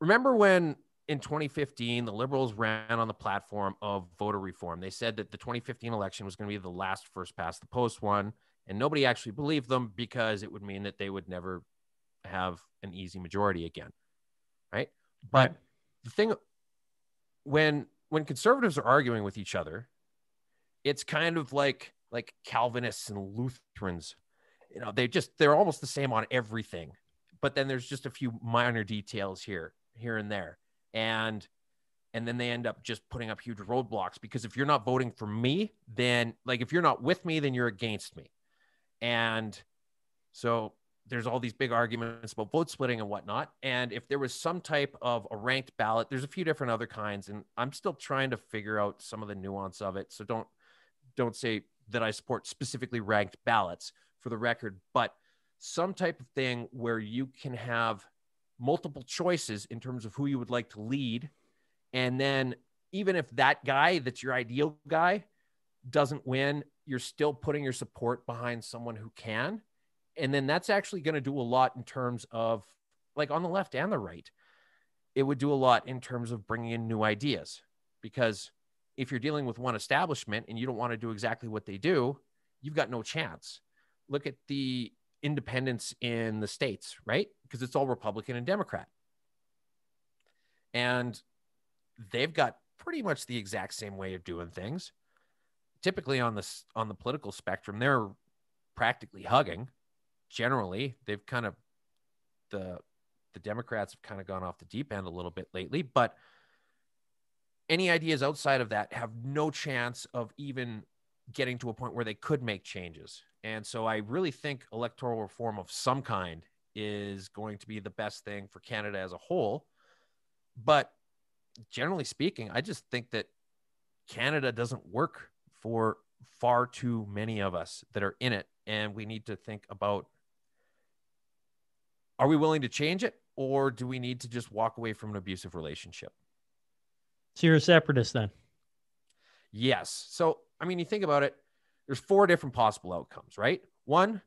remember when in twenty fifteen, the Liberals ran on the platform of voter reform. They said that the twenty fifteen election was going to be the last first past the post one. And nobody actually believed them because it would mean that they would never have an easy majority again. Right. But right. the thing, when, when conservatives are arguing with each other, it's kind of like, like Calvinists and Lutherans, you know, they just, they're almost the same on everything, but then there's just a few minor details here, here and there. And, and then they end up just putting up huge roadblocks because if you're not voting for me, then like, if you're not with me, then you're against me. And so there's all these big arguments about vote splitting and whatnot. And if there was some type of a ranked ballot, there's a few different other kinds. And I'm still trying to figure out some of the nuance of it. So don't, don't say that I support specifically ranked ballots for the record, but some type of thing where you can have multiple choices in terms of who you would like to lead. And then even if that guy, that's your ideal guy, doesn't win, you're still putting your support behind someone who can. And then that's actually going to do a lot in terms of, like, on the left and the right, it would do a lot in terms of bringing in new ideas. Because if you're dealing with one establishment and you don't want to do exactly what they do, you've got no chance. Look at the independents in the States, right? Because it's all Republican and Democrat. And they've got pretty much the exact same way of doing things. Typically on the, on the political spectrum, they're practically hugging. Generally, they've kind of, the the Democrats have kind of gone off the deep end a little bit lately, but any ideas outside of that have no chance of even getting to a point where they could make changes. And so I really think electoral reform of some kind is going to be the best thing for Canada as a whole. But generally speaking, I just think that Canada doesn't work for far too many of us that are in it. And we need to think about, are we willing to change it, or do we need to just walk away from an abusive relationship? So you're a separatist then? Yes. So, I mean, you think about it, there's four different possible outcomes, right? One,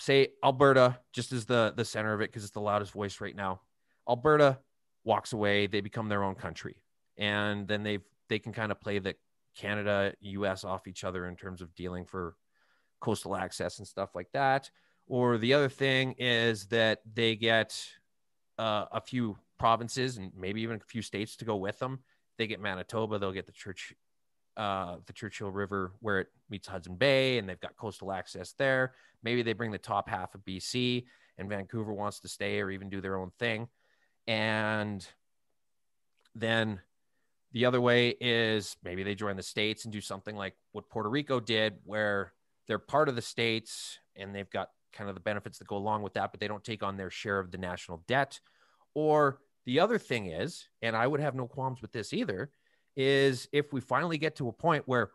say Alberta just is the, the center of it because it's the loudest voice right now. Alberta walks away, they become their own country. And then they they can kind of play the Canada, U S off each other in terms of dealing for coastal access and stuff like that. Or the other thing is that they get uh, a few provinces and maybe even a few states to go with them. They get Manitoba, they'll get the church, uh, the Churchill River where it meets Hudson Bay, and they've got coastal access there. Maybe they bring the top half of B C and Vancouver wants to stay or even do their own thing. And then the other way is maybe they join the States and do something like what Puerto Rico did, where they're part of the States and they've got kind of the benefits that go along with that, but they don't take on their share of the national debt. Or the other thing is, and I would have no qualms with this either, is if we finally get to a point where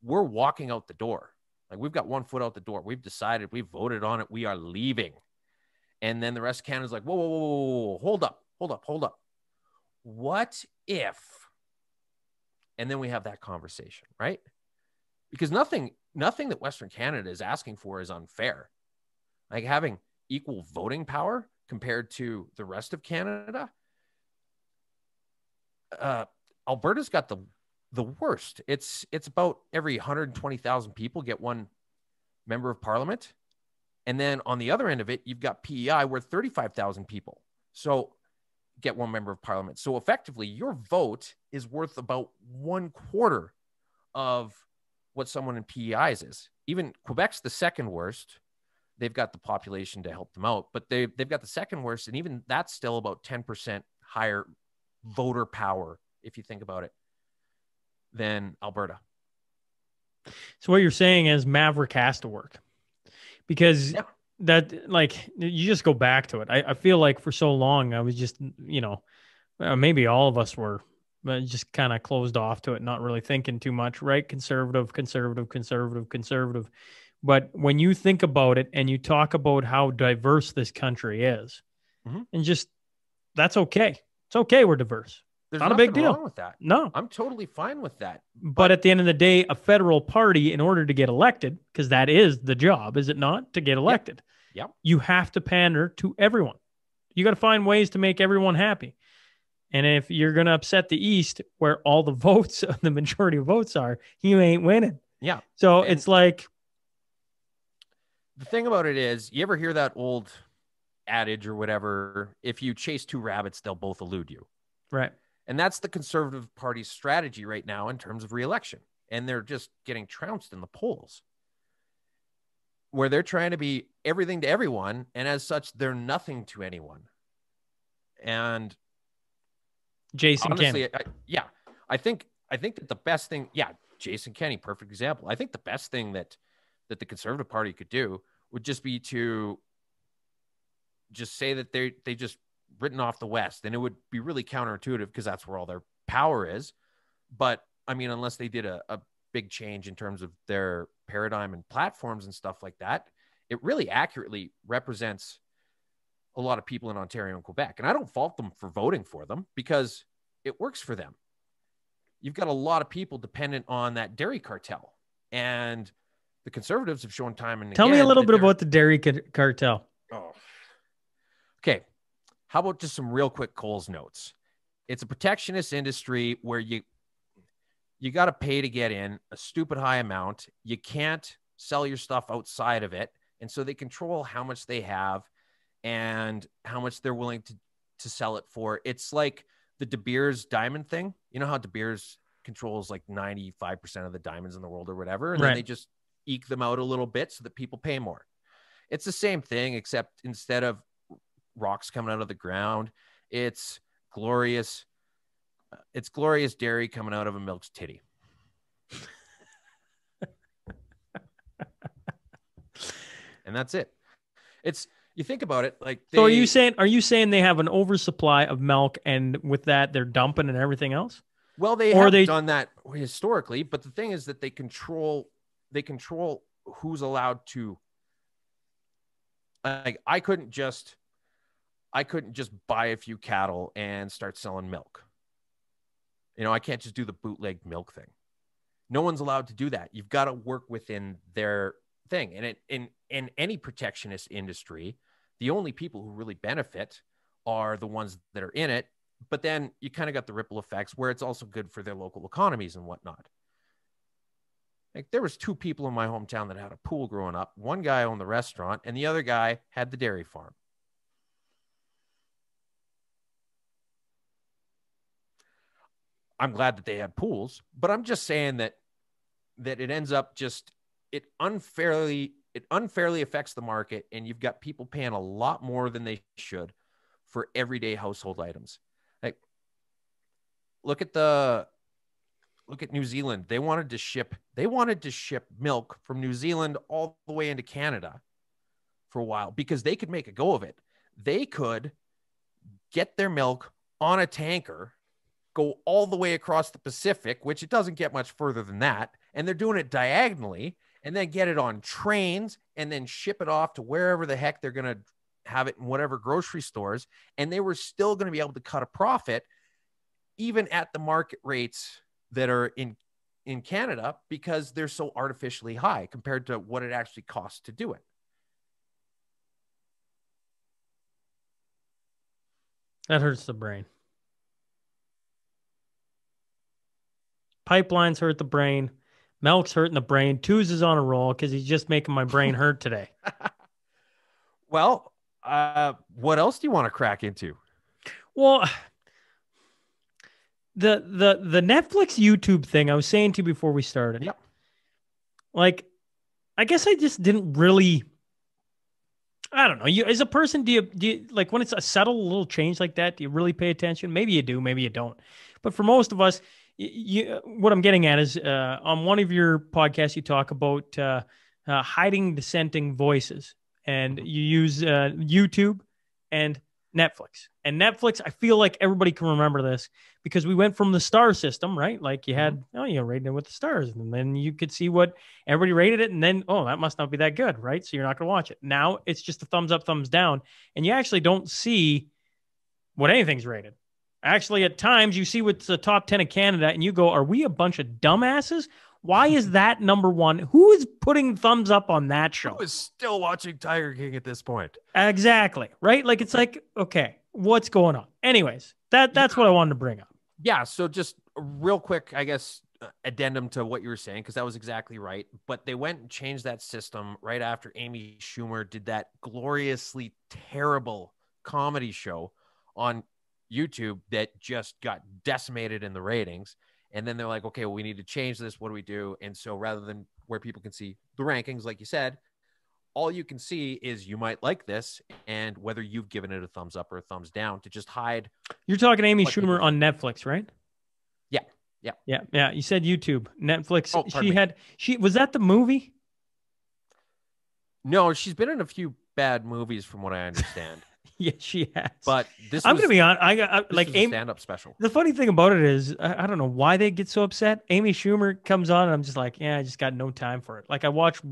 we're walking out the door, like we've got one foot out the door, we've decided, we've voted on it, we are leaving. And then the rest of Canada's like, whoa, whoa, whoa, whoa, whoa, hold up, hold up, hold up. What if, and then we have that conversation, right? Because nothing, nothing that Western Canada is asking for is unfair. Like having equal voting power compared to the rest of Canada. Uh, Alberta's got the, the worst. It's, it's about every one hundred twenty thousand people get one member of parliament. And then on the other end of it, you've got P E I where thirty-five thousand people. So get one member of parliament. So effectively your vote is worth about one quarter of what someone in P E Is is. Even Quebec's the second worst. They've got the population to help them out, but they, they've got the second worst. And even that's still about ten percent higher voter power, if you think about it, than Alberta. So what you're saying is Maverick has to work, because yeah. that, like, you just go back to it. I, I feel like for so long I was just, you know, maybe all of us were, but just kind of closed off to it, not really thinking too much, right? Conservative, conservative, conservative, conservative. But when you think about it and you talk about how diverse this country is, mm-hmm. and just, that's okay. It's okay. We're diverse. There's not a big deal wrong with that. No, I'm totally fine with that. But, but at the end of the day, a federal party, in order to get elected, because that is the job, is it not, to get elected? Yep. Yep. You have to pander to everyone. You got to find ways to make everyone happy. And if you're going to upset the East, where all the votes, the majority of votes are, you ain't winning. Yeah. So and it's like, the thing about it is, you ever hear that old adage or whatever, if you chase two rabbits, they'll both elude you. Right. And that's the Conservative Party's strategy right now in terms of re-election. And they're just getting trounced in the polls, where they're trying to be everything to everyone, and as such, they're nothing to anyone. And Jason honestly, Kenny. I, yeah, I think I think that the best thing, yeah, Jason Kenny, perfect example. I think the best thing that that the Conservative Party could do would just be to just say that they they just written off the West, and it would be really counterintuitive because that's where all their power is. But I mean, unless they did a, a big change in terms of their paradigm and platforms and stuff like that, it really accurately represents a lot of people in Ontario and Quebec. And I don't fault them for voting for them, because it works for them. You've got a lot of people dependent on that dairy cartel, and the Conservatives have shown time and tell again me a little bit about the dairy cartel. Oh, okay. How about just some real quick Coles notes? It's a protectionist industry where you you got to pay to get in a stupid high amount. You can't sell your stuff outside of it. And so they control how much they have and how much they're willing to, to sell it for. It's like the De Beers diamond thing. You know how De Beers controls like ninety-five percent of the diamonds in the world or whatever, and right. then they just eke them out a little bit so that people pay more. It's the same thing, except instead of rocks coming out of the ground, it's glorious it's glorious dairy coming out of a milk's titty. And that's it. It's, you think about it, like they, so are you saying are you saying they have an oversupply of milk, and with that they're dumping and everything else? Well, they or have they... done that historically, but the thing is that they control they control who's allowed to, like, I couldn't just I couldn't just buy a few cattle and start selling milk. You know, I can't just do the bootleg milk thing. No one's allowed to do that. You've got to work within their thing. And it, in, in any protectionist industry, the only people who really benefit are the ones that are in it. But then you kind of got the ripple effects where it's also good for their local economies and whatnot. Like, there was two people in my hometown that had a pool growing up. One guy owned the restaurant and the other guy had the dairy farm. I'm glad that they had pools, but I'm just saying that that it ends up just it unfairly it unfairly affects the market, and you've got people paying a lot more than they should for everyday household items. Like, look at the look at New Zealand. They wanted to ship they wanted to ship milk from New Zealand all the way into Canada for a while because they could make a go of it. They could get their milk on a tanker, go all the way across the Pacific, which it doesn't get much further than that. And they're doing it diagonally, and then get it on trains and then ship it off to wherever the heck they're going to have it, in whatever grocery stores. And they were still going to be able to cut a profit even at the market rates that are in, in Canada, because they're so artificially high compared to what it actually costs to do it. That hurts the brain. Pipelines hurt the brain. Melk's hurting the brain. Tooze is on a roll because he's just making my brain hurt today. Well, uh, what else do you want to crack into? Well, the the the Netflix YouTube thing I was saying to you before we started. Yep. Like, I guess I just didn't really. I don't know. You as a person, do you, do you like when it's a subtle little change like that? Do you really pay attention? Maybe you do. Maybe you don't. But for most of us. You, what I'm getting at is uh, on one of your podcasts, you talk about uh, uh, hiding dissenting voices, and you use uh, YouTube and Netflix. And Netflix, I feel like everybody can remember this because we went from the star system, right? Like you had, oh, you know, rating it with the stars, and then you could see what everybody rated it, and then, oh, that must not be that good, right? So you're not going to watch it. Now it's just a thumbs up, thumbs down, and you actually don't see what anything's rated. Actually, at times you see what's the top ten of Canada and you go, are we a bunch of dumbasses? Why is that number one? Who is putting thumbs up on that show? Who is still watching Tiger King at this point? Exactly. Right. Like, it's like, okay, what's going on? Anyways, that that's what I wanted to bring up. Yeah. So just real quick, I guess, addendum to what you were saying, because that was exactly right. But they went and changed that system right after Amy Schumer did that gloriously terrible comedy show on YouTube that just got decimated in the ratings. And then they're like, okay, well, we need to change this. What do we do? And so rather than where people can see the rankings, like you said, all you can see is you might like this and whether you've given it a thumbs up or a thumbs down to just hide. You're talking Amy Schumer on Netflix, right? Yeah. Yeah. Yeah. Yeah. You said YouTube, Netflix. Oh, she me. had, she, was that the movie? No, she's been in a few bad movies from what I understand. Yeah, she has. But this I'm was, gonna be honest. I got like Amy, stand-up special. The funny thing about it is, I, I don't know why they get so upset. Amy Schumer comes on, and I'm just like, yeah, I just got no time for it. Like I watched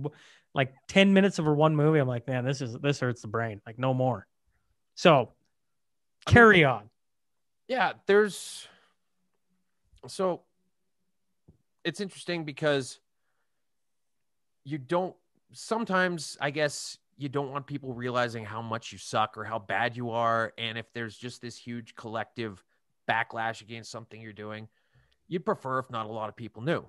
like ten minutes of her one movie. I'm like, man, this is this hurts the brain. Like no more. So carry I mean, on. Yeah, there's. So it's interesting because you don't sometimes, I guess. You don't want people realizing how much you suck or how bad you are. And if there's just this huge collective backlash against something you're doing, you'd prefer if not a lot of people knew.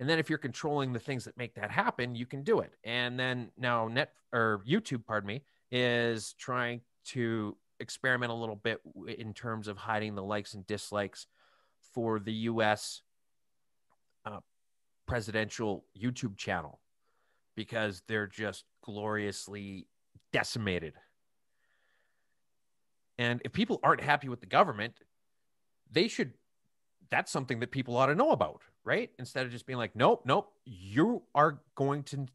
And then if you're controlling the things that make that happen, you can do it. And then now net or YouTube, pardon me, is trying to experiment a little bit in terms of hiding the likes and dislikes for the U S uh, presidential YouTube channel, because they're just gloriously decimated. And if people aren't happy with the government, they should, that's something that people ought to know about, right? Instead of just being like, nope, nope, you are going to,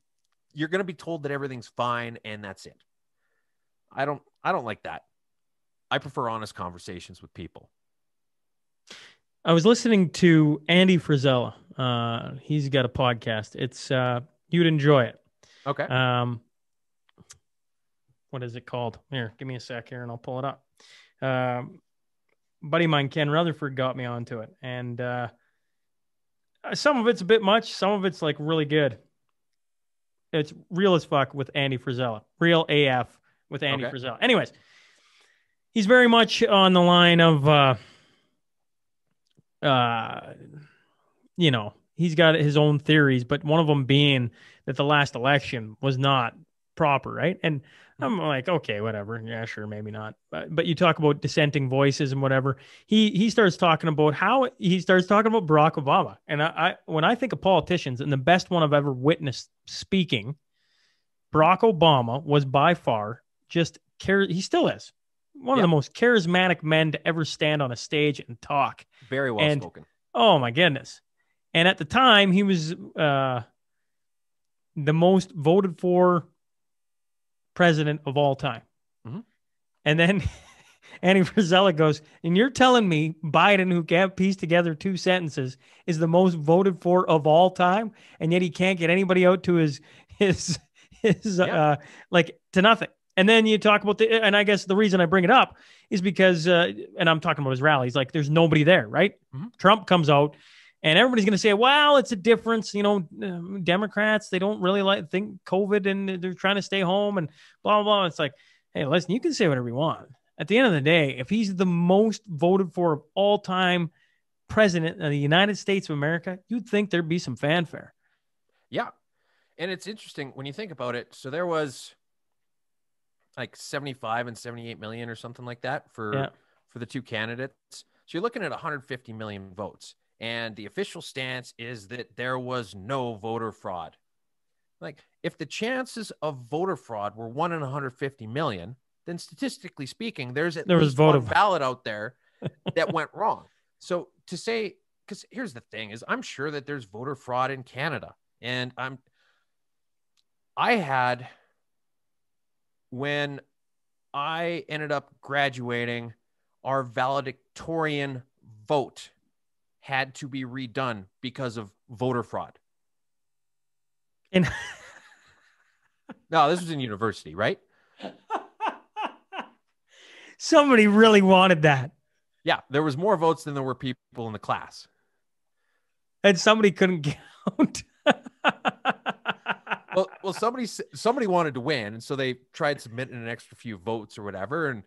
you're going to be told that everything's fine and that's it. I don't, I don't like that. I prefer honest conversations with people. I was listening to Andy Frisella. Uh, he's got a podcast. It's, uh, you'd enjoy it. Okay. Um, what is it called? Here, give me a sec here and I'll pull it up. Um, buddy of mine, Ken Rutherford, got me onto it. And uh, some of it's a bit much. Some of it's like really good. It's real as fuck with Andy Frisella. Real A F with Andy okay. Frisella. Anyways, he's very much on the line of, uh, uh, you know, he's got his own theories, but one of them being that the last election was not proper, right? And I'm like, okay, whatever. Yeah, sure, maybe not. But, but you talk about dissenting voices and whatever. He he starts talking about how he starts talking about Barack Obama. And I, I when I think of politicians, and the best one I've ever witnessed speaking, Barack Obama was by far just char- he still is one yeah. of the most charismatic men to ever stand on a stage and talk. Very well and, spoken. Oh my goodness. And at the time, he was uh, the most voted for president of all time. Mm-hmm. And then Andy Frisella goes, and you're telling me Biden, who can't piece together two sentences, is the most voted for of all time, and yet he can't get anybody out to his, his, his yeah. uh, like, to nothing. And then you talk about the, and I guess the reason I bring it up is because, uh, and I'm talking about his rallies, like, there's nobody there, right? Mm-hmm. Trump comes out. And everybody's going to say, well, it's a difference. You know, um, Democrats, they don't really like think COVID and they're trying to stay home and blah, blah, blah. It's like, hey, listen, you can say whatever you want. At the end of the day, if he's the most voted for of all time president of the United States of America, you'd think there'd be some fanfare. Yeah. And it's interesting when you think about it. So there was like seventy-five and seventy-eight million or something like that for, yeah. for the two candidates. So you're looking at one hundred fifty million votes. And the official stance is that there was no voter fraud. Like, if the chances of voter fraud were one in one hundred fifty million, then statistically speaking, there's at there least was voter one ballot out there that went wrong. So to say, because here's the thing is, I'm sure that there's voter fraud in Canada. And I'm, I had, when I ended up graduating, our valedictorian vote had to be redone because of voter fraud. And no, this was in university, right? Somebody really wanted that. Yeah, there was more votes than there were people in the class. And somebody couldn't count. Well, well, somebody somebody wanted to win, and so they tried submitting an extra few votes or whatever, and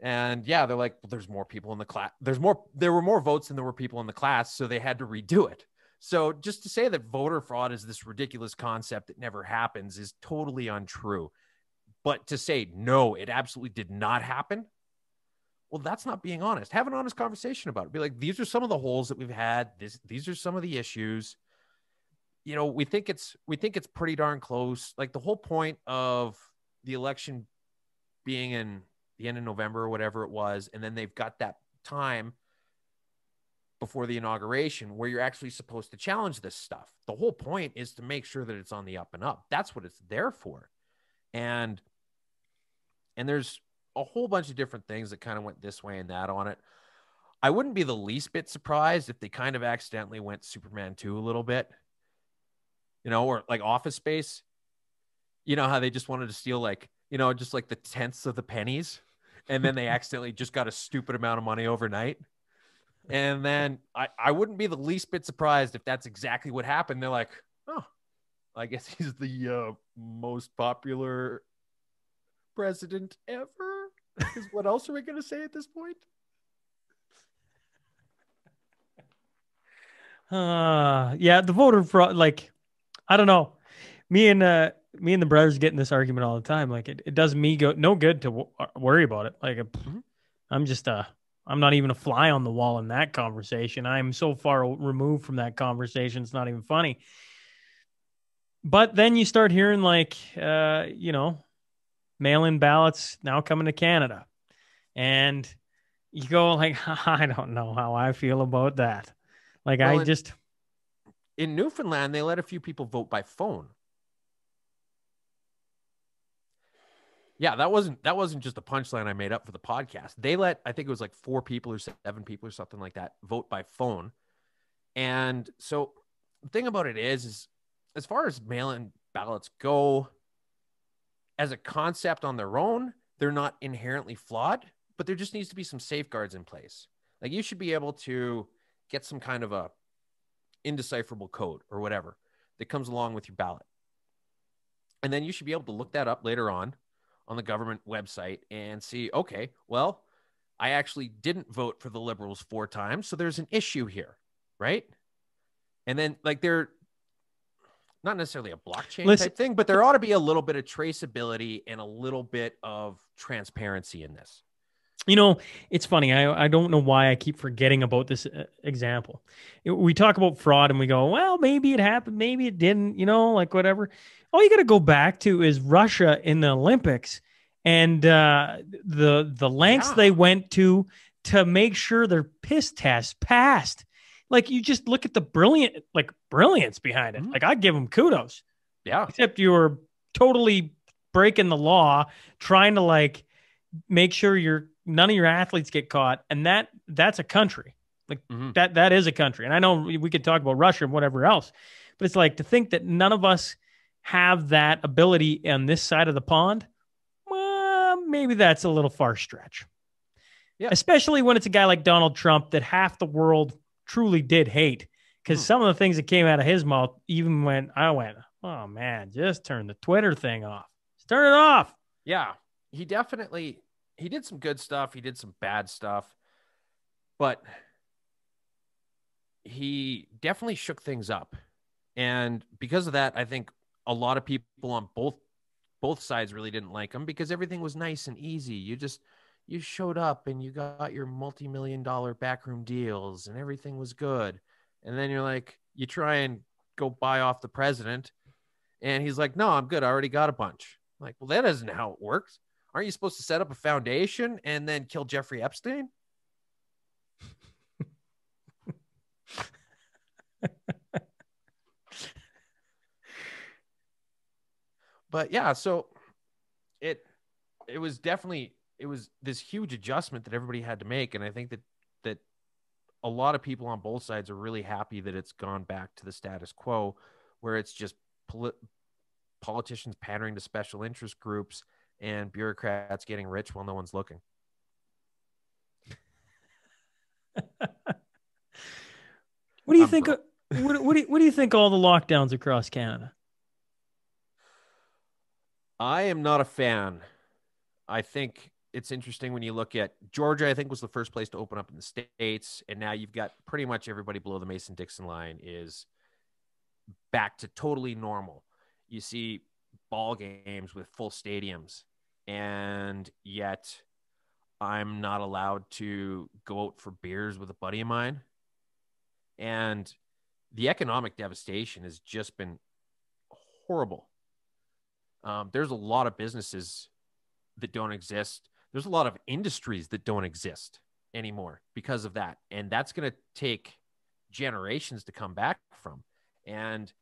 and yeah, they're like, well, there's more people in the class. There's more. There were more votes than there were people in the class, so they had to redo it. So just to say that voter fraud is this ridiculous concept that never happens is totally untrue. But to say no, it absolutely did not happen. Well, that's not being honest. Have an honest conversation about it. Be like, these are some of the holes that we've had. This, these are some of the issues. You know, we think it's, we think it's pretty darn close. Like the whole point of the election being in the end of November or whatever it was. And then they've got that time before the inauguration where you're actually supposed to challenge this stuff. The whole point is to make sure that it's on the up and up. That's what it's there for. And, and there's a whole bunch of different things that kind of went this way and that on it. I wouldn't be the least bit surprised if they kind of accidentally went Superman two a little bit, you know, or like Office Space, you know, how they just wanted to steal like, you know, just like the tenths of the pennies. And then they accidentally just got a stupid amount of money overnight. And then I, I wouldn't be the least bit surprised if that's exactly what happened. They're like, oh, I guess he's the uh, most popular president ever. Because what else are we going to say at this point? Uh, yeah, the voter fraud, like, I don't know. Me and uh, me and the brothers get in this argument all the time. Like, it, it does me go no good to w- worry about it. Like, mm-hmm. I'm just, uh, I'm not even a fly on the wall in that conversation. I'm so far removed from that conversation. It's not even funny. But then you start hearing like, uh, you know, mail-in ballots now coming to Canada. And you go like, I don't know how I feel about that. Like, well, I in, just... In Newfoundland, they let a few people vote by phone. Yeah, that wasn't that wasn't just a punchline I made up for the podcast. They let, I think it was like four people or seven people or something like that, vote by phone. And so the thing about it is, is as far as mail-in ballots go... as a concept on their own, they're not inherently flawed, but there just needs to be some safeguards in place. Like you should be able to get some kind of a indecipherable code or whatever that comes along with your ballot. And then you should be able to look that up later on on the government website and see, okay, well, I actually didn't vote for the Liberals four times, so there's an issue here, right? And then like they're, not necessarily a blockchain Listen, type thing, but there ought to be a little bit of traceability and a little bit of transparency in this. You know, it's funny. I, I don't know why I keep forgetting about this example. It, we talk about fraud and we go, well, maybe it happened. Maybe it didn't, you know, like whatever. All you got to go back to is Russia in the Olympics and uh, the, the lengths yeah. they went to, to make sure their piss test passed. Like you just look at the brilliant, like brilliance behind it. Mm-hmm. Like I give them kudos. Yeah. Except you were totally breaking the law, trying to like make sure you're none of your athletes get caught. And that that's a country like mm-hmm. that. That is a country. And I know we could talk about Russia and whatever else, but it's like to think that none of us have that ability on this side of the pond. Well, maybe that's a little far stretch. Yeah. Especially when it's a guy like Donald Trump that half the world truly did hate because hmm. some of the things that came out of his mouth, even when I went, oh man, just turn the Twitter thing off, just turn it off. Yeah. He definitely, he did some good stuff. He did some bad stuff, but he definitely shook things up. And because of that, I think a lot of people on both, both sides really didn't like him because everything was nice and easy. You just, you showed up and you got your multi-million dollar backroom deals and everything was good. And then you're like, you try and go buy off the president. And he's like, no, I'm good. I already got a bunch. I'm like, well, that isn't how it works. Aren't you supposed to set up a foundation and then kill Jeffrey Epstein? But yeah, so it, it was definitely, it was this huge adjustment that everybody had to make. And I think that, that a lot of people on both sides are really happy that it's gone back to the status quo where it's just poli- politicians pandering to special interest groups and bureaucrats getting rich while no one's looking. What do you I'm think? Of, what, what do you, what do you think? All the lockdowns across Canada. I am not a fan. I think it's interesting when you look at Georgia. I think was the first place to open up in the States, and now you've got pretty much everybody below the Mason-Dixon line is back to totally normal. You see ball games with full stadiums, and yet I'm not allowed to go out for beers with a buddy of mine. And the economic devastation has just been horrible. Um, there's a lot of businesses that don't exist. There's a lot of industries that don't exist anymore because of that. And that's going to take generations to come back from. And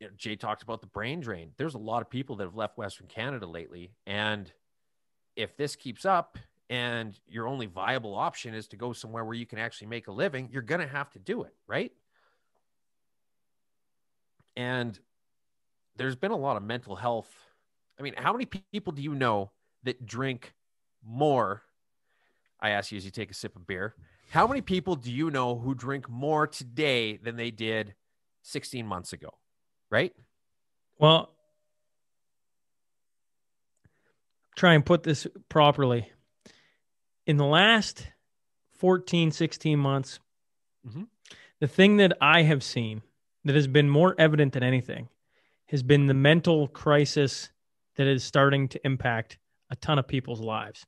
you know, Jay talked about the brain drain. There's a lot of people that have left Western Canada lately. And if this keeps up, and your only viable option is to go somewhere where you can actually make a living, you're going to have to do it, right? And there's been a lot of mental health. I mean, how many people do you know that drink more? I ask you as you take a sip of beer. How many people do you know who drink more today than they did sixteen months ago, right? Well, try and put this properly. In the last fourteen, sixteen months, mm-hmm. the thing that I have seen that has been more evident than anything has been the mental crisis that is starting to impact a ton of people's lives.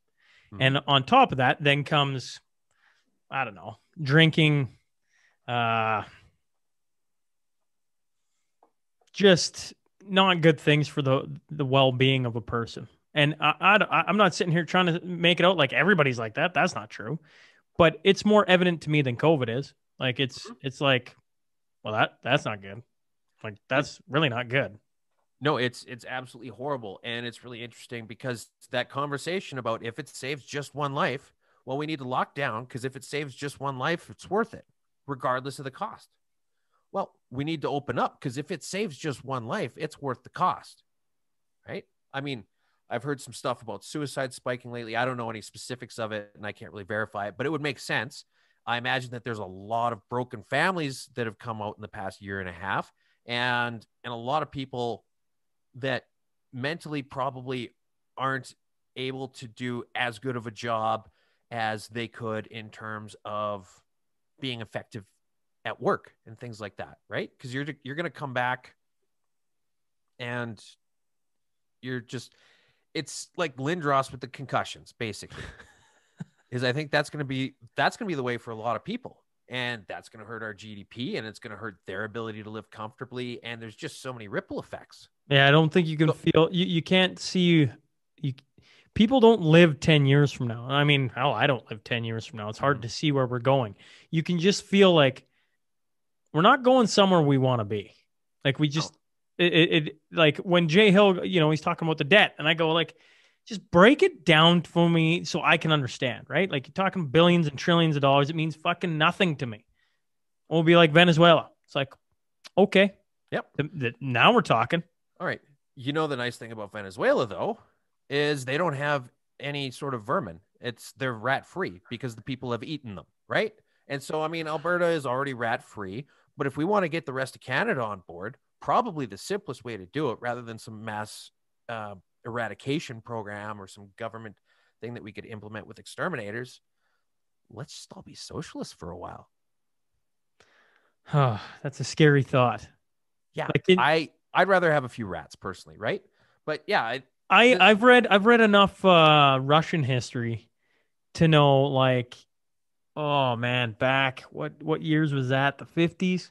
Mm-hmm. And on top of that, then comes, I don't know, drinking, uh, just not good things for the, the well-being of a person. And I, I, I'm not sitting here trying to make it out like everybody's like that. That's not true. But it's more evident to me than COVID is. Like, it's it's like, well, that that's not good. Like, that's really not good. No, it's it's absolutely horrible. And it's really interesting because that conversation about if it saves just one life, well, we need to lock down because if it saves just one life, it's worth it, regardless of the cost. Well, we need to open up because if it saves just one life, it's worth the cost, right? I mean, I've heard some stuff about suicide spiking lately. I don't know any specifics of it, and I can't really verify it, but it would make sense. I imagine that there's a lot of broken families that have come out in the past year and a half, and and a lot of people that mentally probably aren't able to do as good of a job as they could in terms of being effective at work and things like that, right? Because you're you're going to come back, and you're just... It's like Lindros with the concussions, basically. Is I think that's going to be that's going to be the way for a lot of people, and that's going to hurt our G D P, and it's going to hurt their ability to live comfortably. And there's just so many ripple effects. Yeah, I don't think you can so, feel you. You can't see you, you. People don't live ten years from now. I mean, hell, I don't live ten years from now. It's hard mm-hmm. to see where we're going. You can just feel like we're not going somewhere we want to be. Like we just. No. It, it, it like when Jay Hill, you know, he's talking about the debt, and I go like, just break it down for me so I can understand, right? Like you're talking billions and trillions of dollars. It means fucking nothing to me. We'll be like Venezuela. It's like, okay, yep. The, the, now we're talking. All right. You know, the nice thing about Venezuela though is they don't have any sort of vermin. It's they're rat free because the people have eaten them, right? And so I mean, Alberta is already rat free, but if we want to get the rest of Canada on board. Probably the simplest way to do it rather than some mass uh, eradication program or some government thing that we could implement with exterminators. Let's just all be socialists for a while. Oh, that's a scary thought. Yeah. Like in, I, I'd rather have a few rats personally. Right. But yeah, I, I I've read, I've read enough uh, Russian history to know like, oh man, back what, what years was that? The fifties?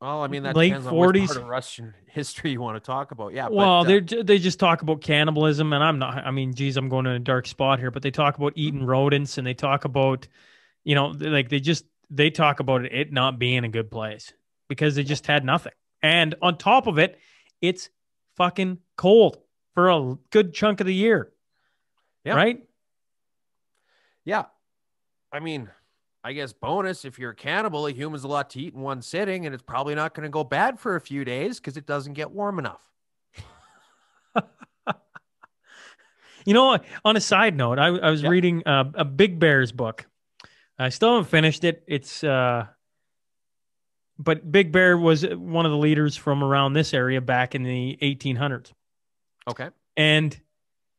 Well, I mean, that late depends on forties. Which part of Russian history you want to talk about. Yeah. Well, but, uh, they they just talk about cannibalism, and I'm not. I mean, geez, I'm going in a dark spot here, but they talk about eating rodents, and they talk about, you know, like they just they talk about it, it not being a good place because they just had nothing, and on top of it, it's fucking cold for a good chunk of the year. Yeah. Right. Yeah. I mean. I guess bonus, if you're a cannibal, a human's a lot to eat in one sitting, and it's probably not going to go bad for a few days because it doesn't get warm enough. You know, on a side note, I, I was yeah. reading uh, a Big Bear's book, I still haven't finished it. It's, uh, but Big Bear was one of the leaders from around this area back in the eighteen hundreds. Okay. And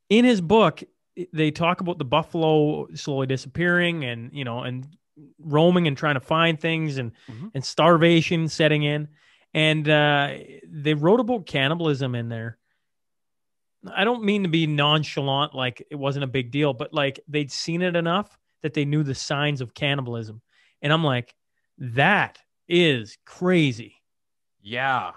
in his book, they talk about the buffalo slowly disappearing and, you know, and roaming and trying to find things and, mm-hmm. and starvation setting in. And uh, they wrote about cannibalism in there. I don't mean to be nonchalant, like it wasn't a big deal, but like they'd seen it enough that they knew the signs of cannibalism. And I'm like, that is crazy. Yeah.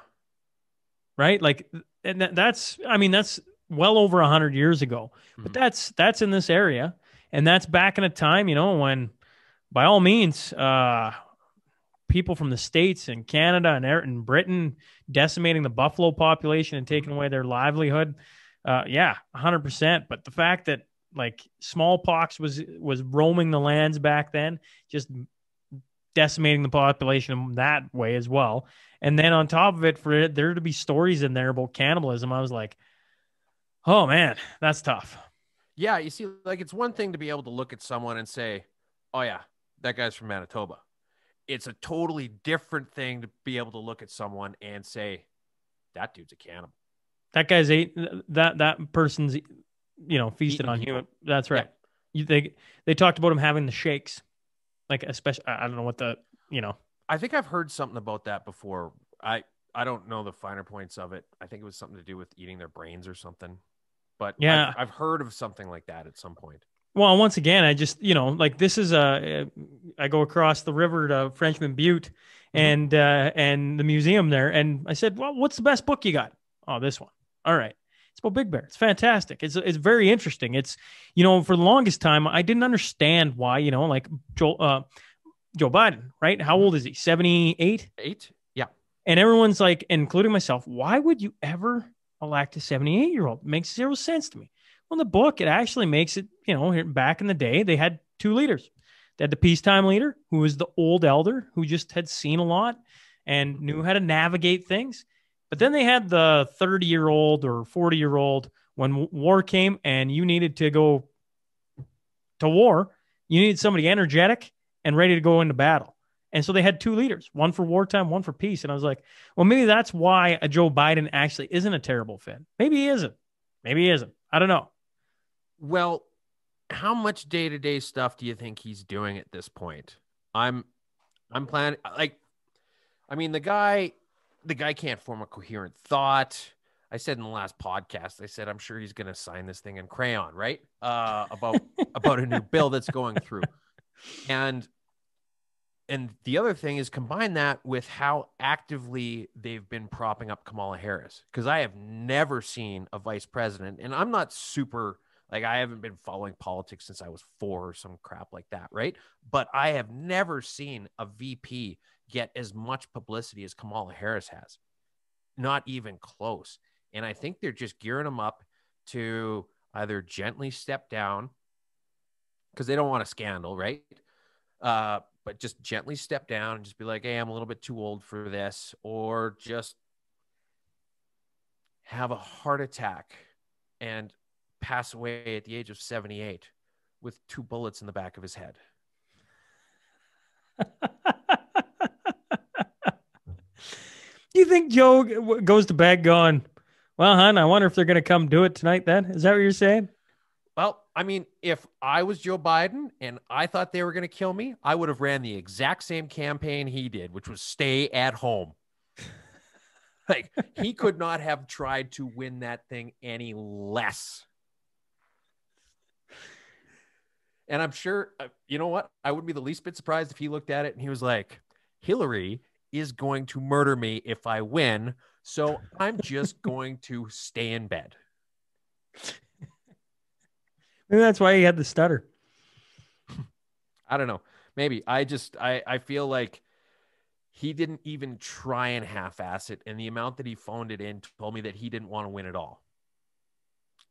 Right. Like, and th- that's, I mean, that's well over a hundred years ago, mm-hmm. but that's, that's in this area. And that's back in a time, you know, when by all means, uh, people from the States and Canada and, and Britain decimating the buffalo population and taking away their livelihood. Uh, yeah, one hundred percent. But the fact that like smallpox was was roaming the lands back then, just decimating the population that way as well. And then on top of it, for it, there to be stories in there about cannibalism, I was like, oh man, that's tough. Yeah, you see, like it's one thing to be able to look at someone and say, oh yeah, that guy's from Manitoba. It's a totally different thing to be able to look at someone and say, that dude's a cannibal. That guy's ate, that that person's, you know, feasted eating on human. That's right. Yeah. You, they they talked about him having the shakes, like especially. I don't know what the you know. I think I've heard something about that before. I I don't know the finer points of it. I think it was something to do with eating their brains or something. But yeah, I've, I've heard of something like that at some point. Well, once again, I just you know like this is a. I go across the river to Frenchman Butte, and uh, and the museum there, and I said, well, what's the best book you got? Oh, this one. All right. It's about Big Bear. It's fantastic. It's it's very interesting. It's, you know, for the longest time, I didn't understand why, you know, like Joe, uh, Joe Biden, right? How old is he? seventy-eight? Eight? Yeah. And everyone's like, including myself, why would you ever elect a seventy-eight-year-old? It makes zero sense to me. Well, in the book, it actually makes it, you know, back in the day, they had two leaders. They had the peacetime leader, who was the old elder, who just had seen a lot and knew how to navigate things. But then they had the thirty-year-old or forty-year-old when war came and you needed to go to war. You needed somebody energetic and ready to go into battle. And so they had two leaders, one for wartime, one for peace. And I was like, well, maybe that's why a Joe Biden actually isn't a terrible fit. Maybe he isn't. Maybe he isn't. I don't know. Well, how much day-to-day stuff do you think he's doing at this point? I'm I'm planning, like, I mean, the guy... The guy can't form a coherent thought. I said in the last podcast, I said, I'm sure he's going to sign this thing in crayon, right? Uh, about, about a new bill that's going through. And, and the other thing is combine that with how actively they've been propping up Kamala Harris. Cause I have never seen a vice president, and I'm not super, like, I haven't been following politics since I was four or some crap like that. Right. But I have never seen a V P get as much publicity as Kamala Harris has. Not even close. And I think they're just gearing them up to either gently step down because they don't want a scandal, right? Uh, but just gently step down and just be like, hey, I'm a little bit too old for this, or just have a heart attack and pass away at the age of seventy-eight with two bullets in the back of his head. Do you think Joe goes to bed going, well, hon, I wonder if they're going to come do it tonight then? Is that what you're saying? Well, I mean, if I was Joe Biden and I thought they were going to kill me, I would have ran the exact same campaign he did, which was stay at home. Like, he could not have tried to win that thing any less. And I'm sure, you know what? I wouldn't be the least bit surprised if he looked at it and he was like, Hillary is going to murder me if I win, so I'm just going to stay in bed. Maybe that's why he had the stutter. I don't know. Maybe. I just, I, I feel like he didn't even try and half-ass it, and the amount that he phoned it in told me that he didn't want to win at all.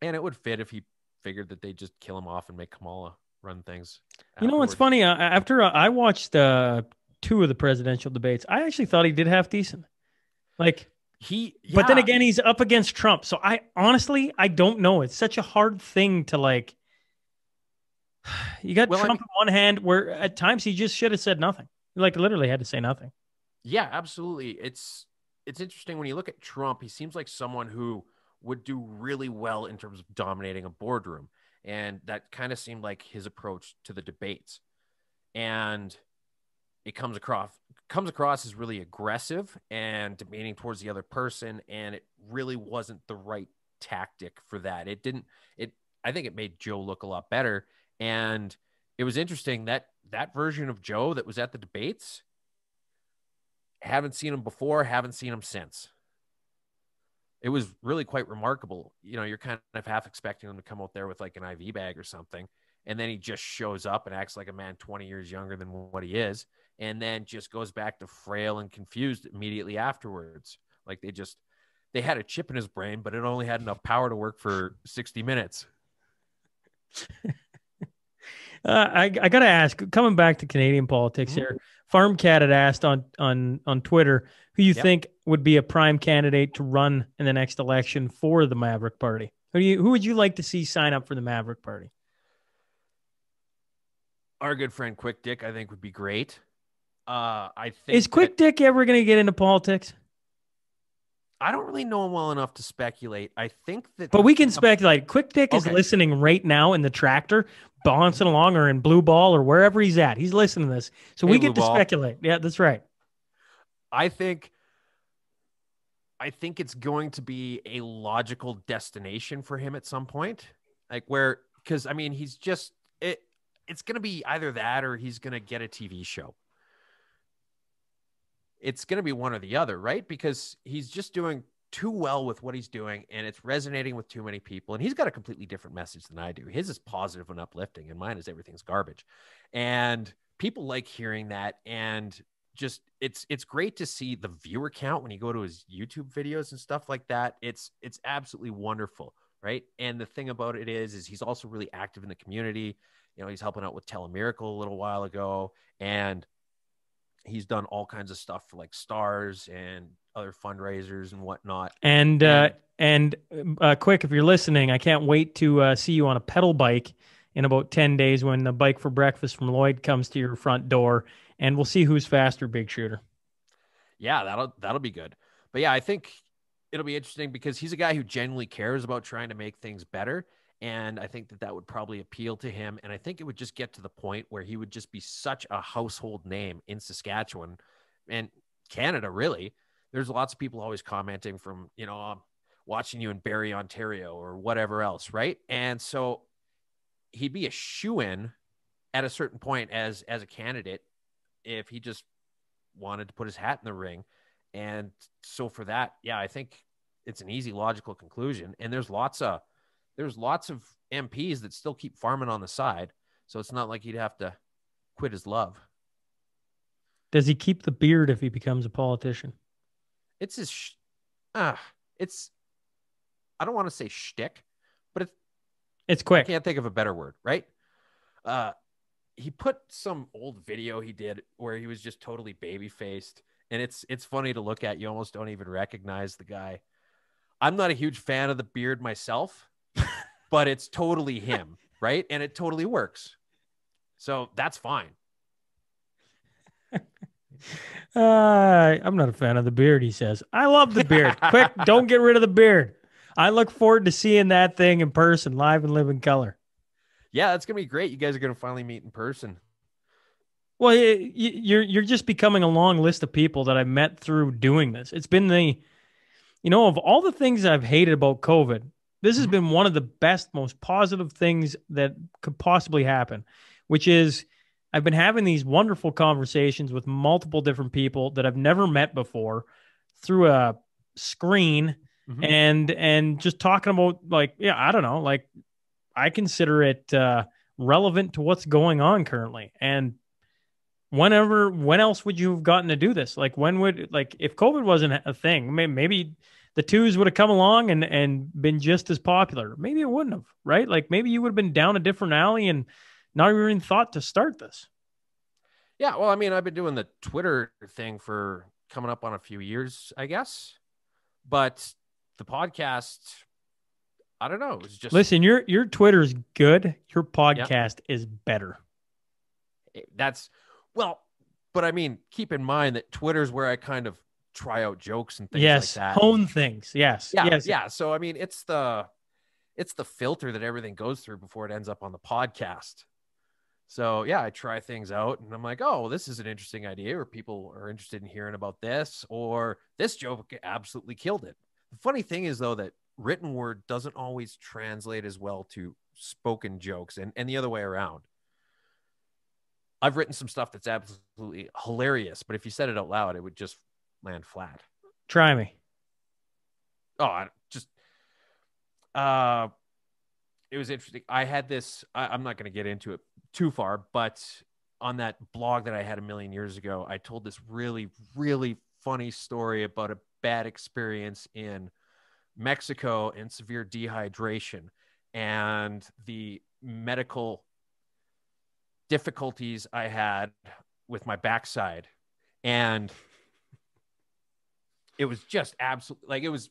And it would fit if he figured that they'd just kill him off and make Kamala run things. You know what's funny? Uh, after uh, I watched... Uh... two of the presidential debates, I actually thought he did half decent. Like he, yeah. But then again, he's up against Trump. So I honestly, I don't know. It's such a hard thing to like You got well, Trump I mean, on one hand, where at times he just should have said nothing. Like literally had to say nothing. Yeah, absolutely. It's it's interesting when you look at Trump. He seems like someone who would do really well in terms of dominating a boardroom, and that kind of seemed like his approach to the debates. And it comes across comes across as really aggressive and demeaning towards the other person, and it really wasn't the right tactic for that. It didn't. It I think it made Joe look a lot better. And it was interesting that that version of Joe that was at the debates, haven't seen him before, haven't seen him since. It was really quite remarkable. You know, you're kind of half expecting him to come out there with like an I V bag or something. And then he just shows up and acts like a man twenty years younger than what he is. And then just goes back to frail and confused immediately afterwards. Like they just, they had a chip in his brain, but it only had enough power to work for sixty minutes. Uh, I, I got to ask, coming back to Canadian politics here, Farm Cat had asked on, on, on Twitter, who you yep. think would be a prime candidate to run in the next election for the Maverick Party? Who do you, who would you like to see sign up for the Maverick Party? Our good friend Quick Dick, I think, would be great. Uh, I think Is Quick Dick ever going to get into politics? I don't really know him well enough to speculate. I think that... But we can speculate. Quick Dick okay. is listening right now in the tractor, bouncing along or in Blue Ball or wherever he's at. He's listening to this. So hey, we get Blue to Ball. speculate. Yeah, that's right. I think... I think it's going to be a logical destination for him at some point. Like where... Because, I mean, he's just... it. It's going to be either that or he's going to get a T V show. It's going to be one or the other, right? Because he's just doing too well with what he's doing and it's resonating with too many people. And he's got a completely different message than I do. His is positive and uplifting and mine is everything's garbage. And people like hearing that. And just, it's, it's great to see the viewer count when you go to his YouTube videos and stuff like that. It's, it's absolutely wonderful. Right. And the thing about it is, is he's also really active in the community. You know, he's helping out with Telemiracle a little while ago, and he's done all kinds of stuff for like stars and other fundraisers and whatnot. And, uh, and, uh, Quick, if you're listening, I can't wait to uh, see you on a pedal bike in about ten days when the Bike for Breakfast from Lloyd comes to your front door, and we'll see who's faster, big shooter. Yeah, that'll, that'll be good. But yeah, I think it'll be interesting because he's a guy who genuinely cares about trying to make things better. And I think that that would probably appeal to him. And I think it would just get to the point where he would just be such a household name in Saskatchewan and Canada, really. There's lots of people always commenting from, you know, I'm watching you in Barrie, Ontario or whatever else, right? And so he'd be a shoo-in at a certain point as, as a candidate if he just wanted to put his hat in the ring. And so for that, yeah, I think it's an easy, logical conclusion. And there's lots of, There's lots of M Ps that still keep farming on the side. So it's not like he'd have to quit his love. Does he keep the beard if he becomes a politician? It's his, sh uh, it's, I don't want to say shtick, but it's, it's Quick. I can't think of a better word, right? Uh, he put some old video he did where he was just totally baby faced. And it's, it's funny to look at. You almost don't even recognize the guy. I'm not a huge fan of the beard myself. But it's totally him, right? And it totally works. So that's fine. uh, I'm not a fan of the beard, he says. I love the beard. Quick, don't get rid of the beard. I look forward to seeing that thing in person, live and live in color. Yeah, that's going to be great. You guys are going to finally meet in person. Well, you're, you're just becoming a long list of people that I met through doing this. It's been the, you know, of all the things I've hated about COVID, this has been one of the best, most positive things that could possibly happen, which is I've been having these wonderful conversations with multiple different people that I've never met before through a screen mm-hmm. and and just talking about like, yeah, I don't know, like I consider it uh, relevant to what's going on currently. And whenever, when else would you have gotten to do this? Like when would, like if COVID wasn't a thing, maybe, maybe the twos would have come along and, and been just as popular. Maybe it wouldn't have, right? Like maybe you would have been down a different alley and not even thought to start this. Yeah. Well, I mean, I've been doing the Twitter thing for coming up on a few years, I guess, but the podcast, I don't know. It was just listen. Your your Twitter is good. Your podcast yeah. is better. That's well, but I mean, keep in mind that Twitter's where I kind of try out jokes and things yes. like that. Yes, hone things. Yes, yeah, yes, yeah. So I mean, it's the it's the filter that everything goes through before it ends up on the podcast. So yeah, I try things out, and I'm like, oh, well, this is an interesting idea, or people are interested in hearing about this, or this joke absolutely killed it. The funny thing is though that written word doesn't always translate as well to spoken jokes and, and the other way around. I've written some stuff that's absolutely hilarious, but if you said it out loud, it would just land flat. Try me. Oh, I just, uh, it was interesting. I had this, I, I'm not going to get into it too far, but on that blog that I had a million years ago, I told this really, really funny story about a bad experience in Mexico and severe dehydration and the medical difficulties I had with my backside. And it was just absolutely like, it was,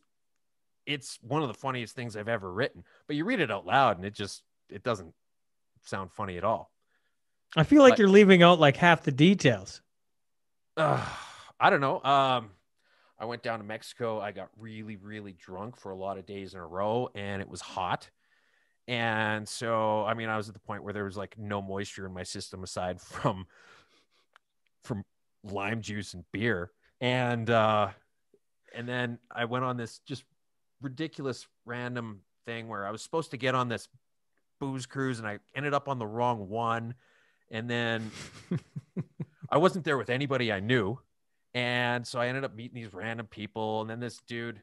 it's one of the funniest things I've ever written, but you read it out loud and it just, it doesn't sound funny at all. I feel like but, you're leaving out like half the details. Uh, I don't know. Um, I went down to Mexico. I got really, really drunk for a lot of days in a row, and it was hot. And so, I mean, I was at the point where there was like no moisture in my system aside from, from lime juice and beer. And, uh, and then I went on this just ridiculous random thing where I was supposed to get on this booze cruise and I ended up on the wrong one. And then I wasn't there with anybody I knew. And so I ended up meeting these random people. And then this dude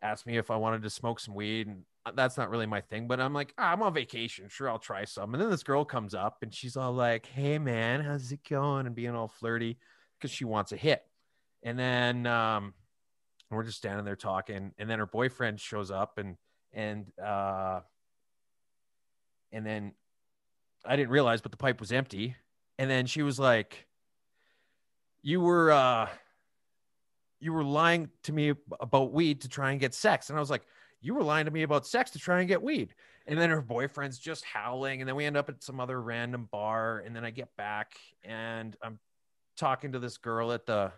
asked me if I wanted to smoke some weed. And that's not really my thing, but I'm like, ah, I'm on vacation. Sure, I'll try some. And then this girl comes up and she's all like, hey, man, how's it going? And being all flirty because she wants a hit. And then um, we're just standing there talking. And then her boyfriend shows up and, and, uh, and then I didn't realize, but the pipe was empty. And then she was like, you were, uh, you were lying to me about weed to try and get sex. And I was like, you were lying to me about sex to try and get weed. And then her boyfriend's just howling. And then we end up at some other random bar. And then I get back and I'm talking to this girl at the,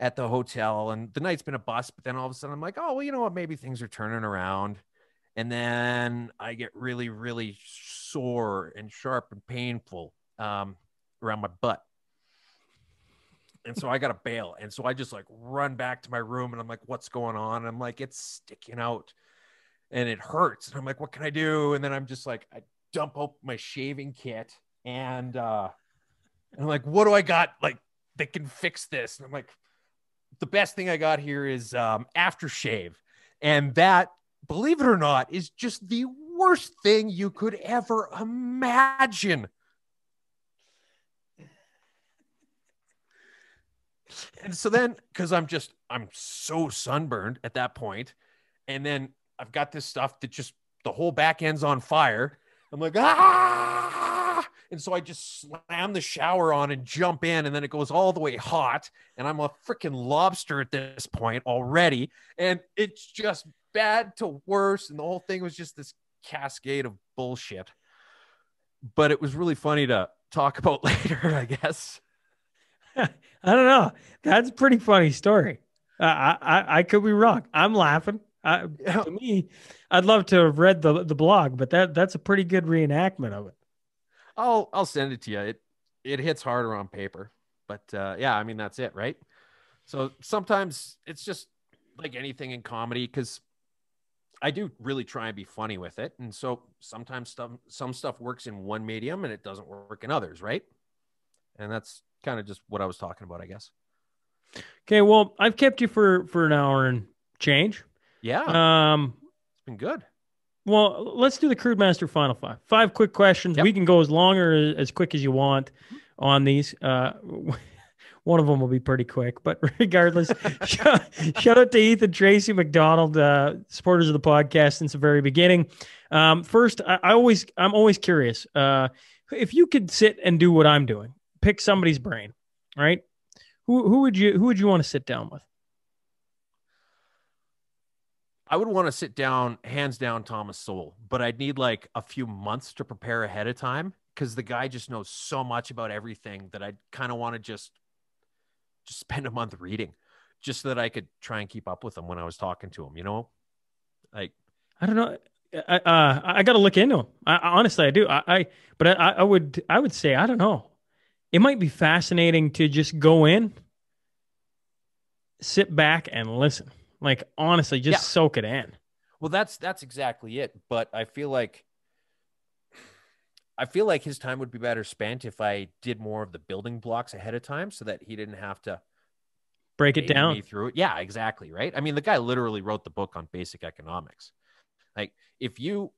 at the hotel, and the night's been a bust, but then all of a sudden I'm like, oh, well, you know what? Maybe things are turning around. And then I get really, really sore and sharp and painful, um, around my butt. And so I got to bail. And so I just like run back to my room and I'm like, what's going on? And I'm like, it's sticking out and it hurts. And I'm like, what can I do? And then I'm just like, I dump out my shaving kit and, uh, and I'm like, what do I got? Like that can fix this. And I'm like, the best thing I got here is, um, aftershave. And that, believe it or not, is just the worst thing you could ever imagine. And so then, because I'm just, I'm so sunburned at that point. And then I've got this stuff that just, the whole back end's on fire. I'm like, ah! And so I just slam the shower on and jump in. And then it goes all the way hot. And I'm a freaking lobster at this point already. And it's just bad to worse. And the whole thing was just this cascade of bullshit. But it was really funny to talk about later, I guess. I don't know. That's a pretty funny story. Uh, I, I I could be wrong. I'm laughing. I, to me, I'd love to have read the the blog, but that that's a pretty good reenactment of it. I'll I'll send it to you. It it hits harder on paper, but uh, yeah, I mean that's it, right? So sometimes it's just like anything in comedy, because I do really try and be funny with it, and so sometimes some some stuff works in one medium and it doesn't work in others, right? And that's kind of just what I was talking about, I guess. Okay. Well, I've kept you for, for an hour and change. Yeah. Um, it's been good. Well, let's do the Crude Master Final Five. Five quick questions. Yep. We can go as long or as quick as you want on these. Uh, one of them will be pretty quick, but regardless, shout, shout out to Ethan Tracy McDonald, uh, supporters of the podcast since the very beginning. Um, first, I, I always, I'm always curious, uh, if you could sit and do what I'm doing, pick somebody's brain, right? Who who would you who would you want to sit down with? I would want to sit down, hands down, Thomas Sowell, but I'd need like a few months to prepare ahead of time because the guy just knows so much about everything that I'd kind of want to just, just spend a month reading just so that I could try and keep up with him when I was talking to him, you know? Like, I don't know. I, uh, I got to look into him. I, I, honestly, I do. I, I but I, I would, I would say, I don't know. It might be fascinating to just go in, sit back and listen. Like, honestly, just yeah. soak it in. Well, that's, that's exactly it. But I feel like, I feel like his time would be better spent if I did more of the building blocks ahead of time so that he didn't have to break it down me through it. Yeah, exactly. Right. I mean, the guy literally wrote the book on basic economics. Like if you,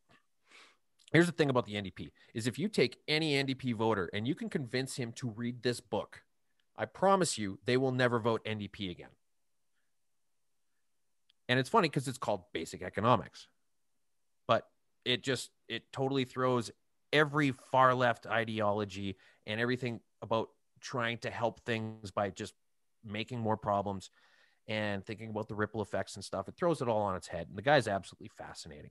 here's the thing about the N D P is if you take any N D P voter and you can convince him to read this book, I promise you, they will never vote N D P again. And it's funny because it's called basic economics, but it just, it totally throws every far left ideology and everything about trying to help things by just making more problems and thinking about the ripple effects and stuff. It throws it all on its head. And the guy's absolutely fascinating.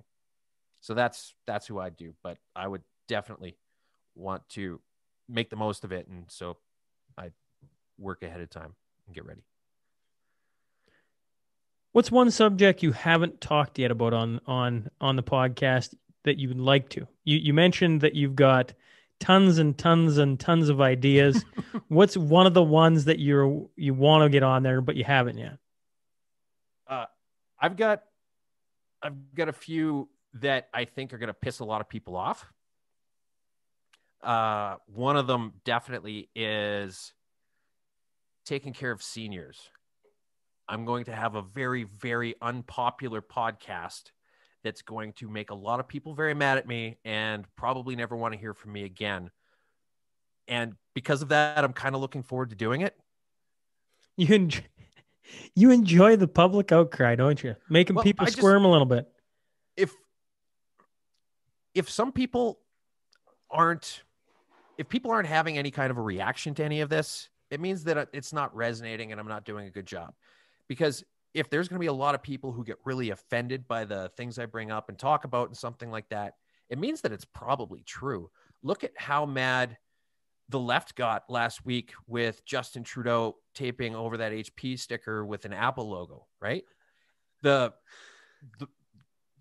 So that's, that's who I do, but I would definitely want to make the most of it. And so I work ahead of time and get ready. What's one subject you haven't talked yet about on, on, on the podcast that you would like to? You, you mentioned that you've got tons and tons and tons of ideas. What's one of the ones that you're, you want to get on there, but you haven't yet? Uh, I've got, I've got a few that I think are going to piss a lot of people off. Uh, one of them definitely is taking care of seniors. I'm going to have a very, very unpopular podcast that's going to make a lot of people very mad at me and probably never want to hear from me again. And because of that, I'm kind of looking forward to doing it. You enjoy, you enjoy the public outcry, don't you? Making well, people I squirm just, a little bit. If, if some people aren't, if people aren't having any kind of a reaction to any of this, it means that it's not resonating and I'm not doing a good job. Because if there's going to be a lot of people who get really offended by the things I bring up and talk about and something like that, it means that it's probably true. Look at how mad the left got last week with Justin Trudeau taping over that H P sticker with an Apple logo, right? The, the,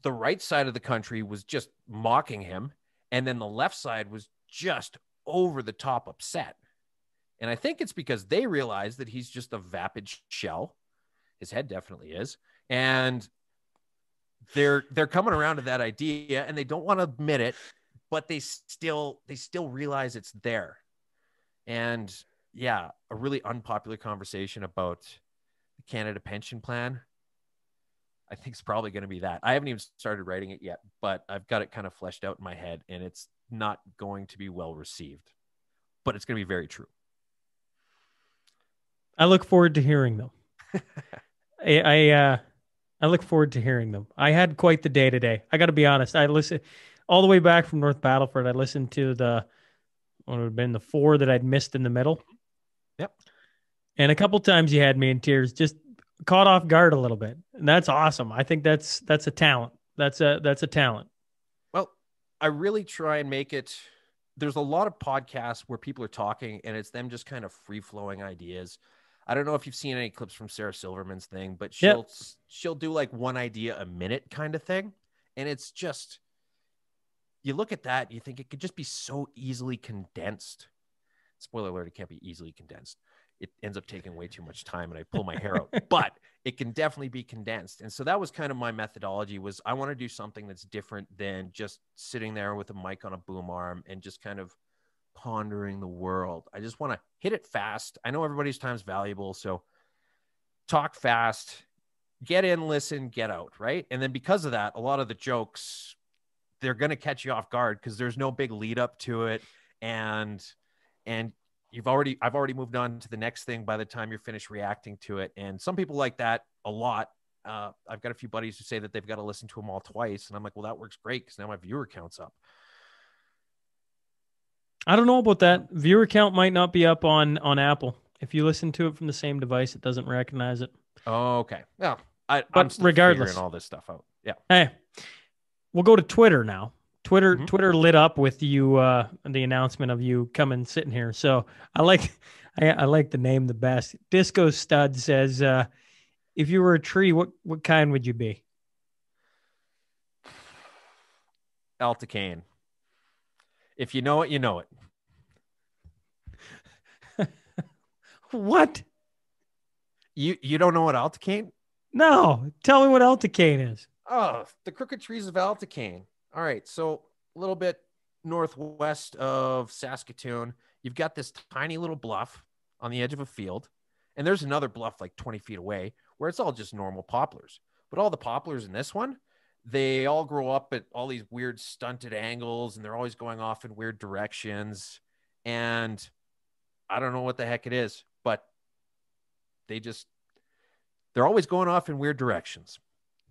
the right side of the country was just mocking him. And then the left side was just over the top upset. And I think it's because they realize that he's just a vapid shell. His head definitely is. And they're, they're coming around to that idea and they don't want to admit it, but they still, they still realize it's there. And yeah, a really unpopular conversation about the Canada pension plan. I think it's probably going to be that. I haven't even started writing it yet, but I've got it kind of fleshed out in my head and it's not going to be well received, but it's going to be very true. I look forward to hearing them. I, I, uh, I look forward to hearing them. I had quite the day today. I got to be honest. I listened all the way back from North Battleford. I listened to the, what would have been the four that I'd missed in the middle. Yep. And a couple times you had me in tears, just caught off guard a little bit. And that's awesome. I think that's, that's a talent. That's a, that's a talent. Well, I really try and make it, there's a lot of podcasts where people are talking and it's them just kind of free flowing ideas. I don't know if you've seen any clips from Sarah Silverman's thing, but she'll, yep. she'll do like one idea a minute kind of thing. And it's just, you look at that, you think it could just be so easily condensed. Spoiler alert, it can't be easily condensed. It ends up taking way too much time and I pull my hair out, but it can definitely be condensed. And so that was kind of my methodology was I want to do something that's different than just sitting there with a mic on a boom arm and just kind of pondering the world. I just want to hit it fast. I know everybody's time's valuable, so talk fast, get in, listen, get out, right? And then because of that, a lot of the jokes, they're going to catch you off guard because there's no big lead up to it. And, and you've already, I've already moved on to the next thing by the time you're finished reacting to it. And some people like that a lot. Uh, I've got a few buddies who say that they've got to listen to them all twice. And I'm like, well, that works great because now my viewer count's up. I don't know about that. Viewer count might not be up on, on Apple. If you listen to it from the same device, it doesn't recognize it. Oh, okay. Well, I, but I'm still regardless, figuring all this stuff out. Yeah. Hey, we'll go to Twitter now. Twitter, mm-hmm. Twitter lit up with you, uh, the announcement of you coming, sitting here. So I like, I, I like the name the best. Disco Stud says, uh, if you were a tree, what, what kind would you be? Altacane. If you know it, you know it. What? You you don't know what Altacane? No. Tell me what Altacane is. Oh, the crooked trees of Altacane. All right. So a little bit northwest of Saskatoon, you've got this tiny little bluff on the edge of a field. And there's another bluff like twenty feet away where it's all just normal poplars. But all the poplars in this one, they all grow up at all these weird stunted angles, and they're always going off in weird directions. And I don't know what the heck it is, but they just, they're always going off in weird directions.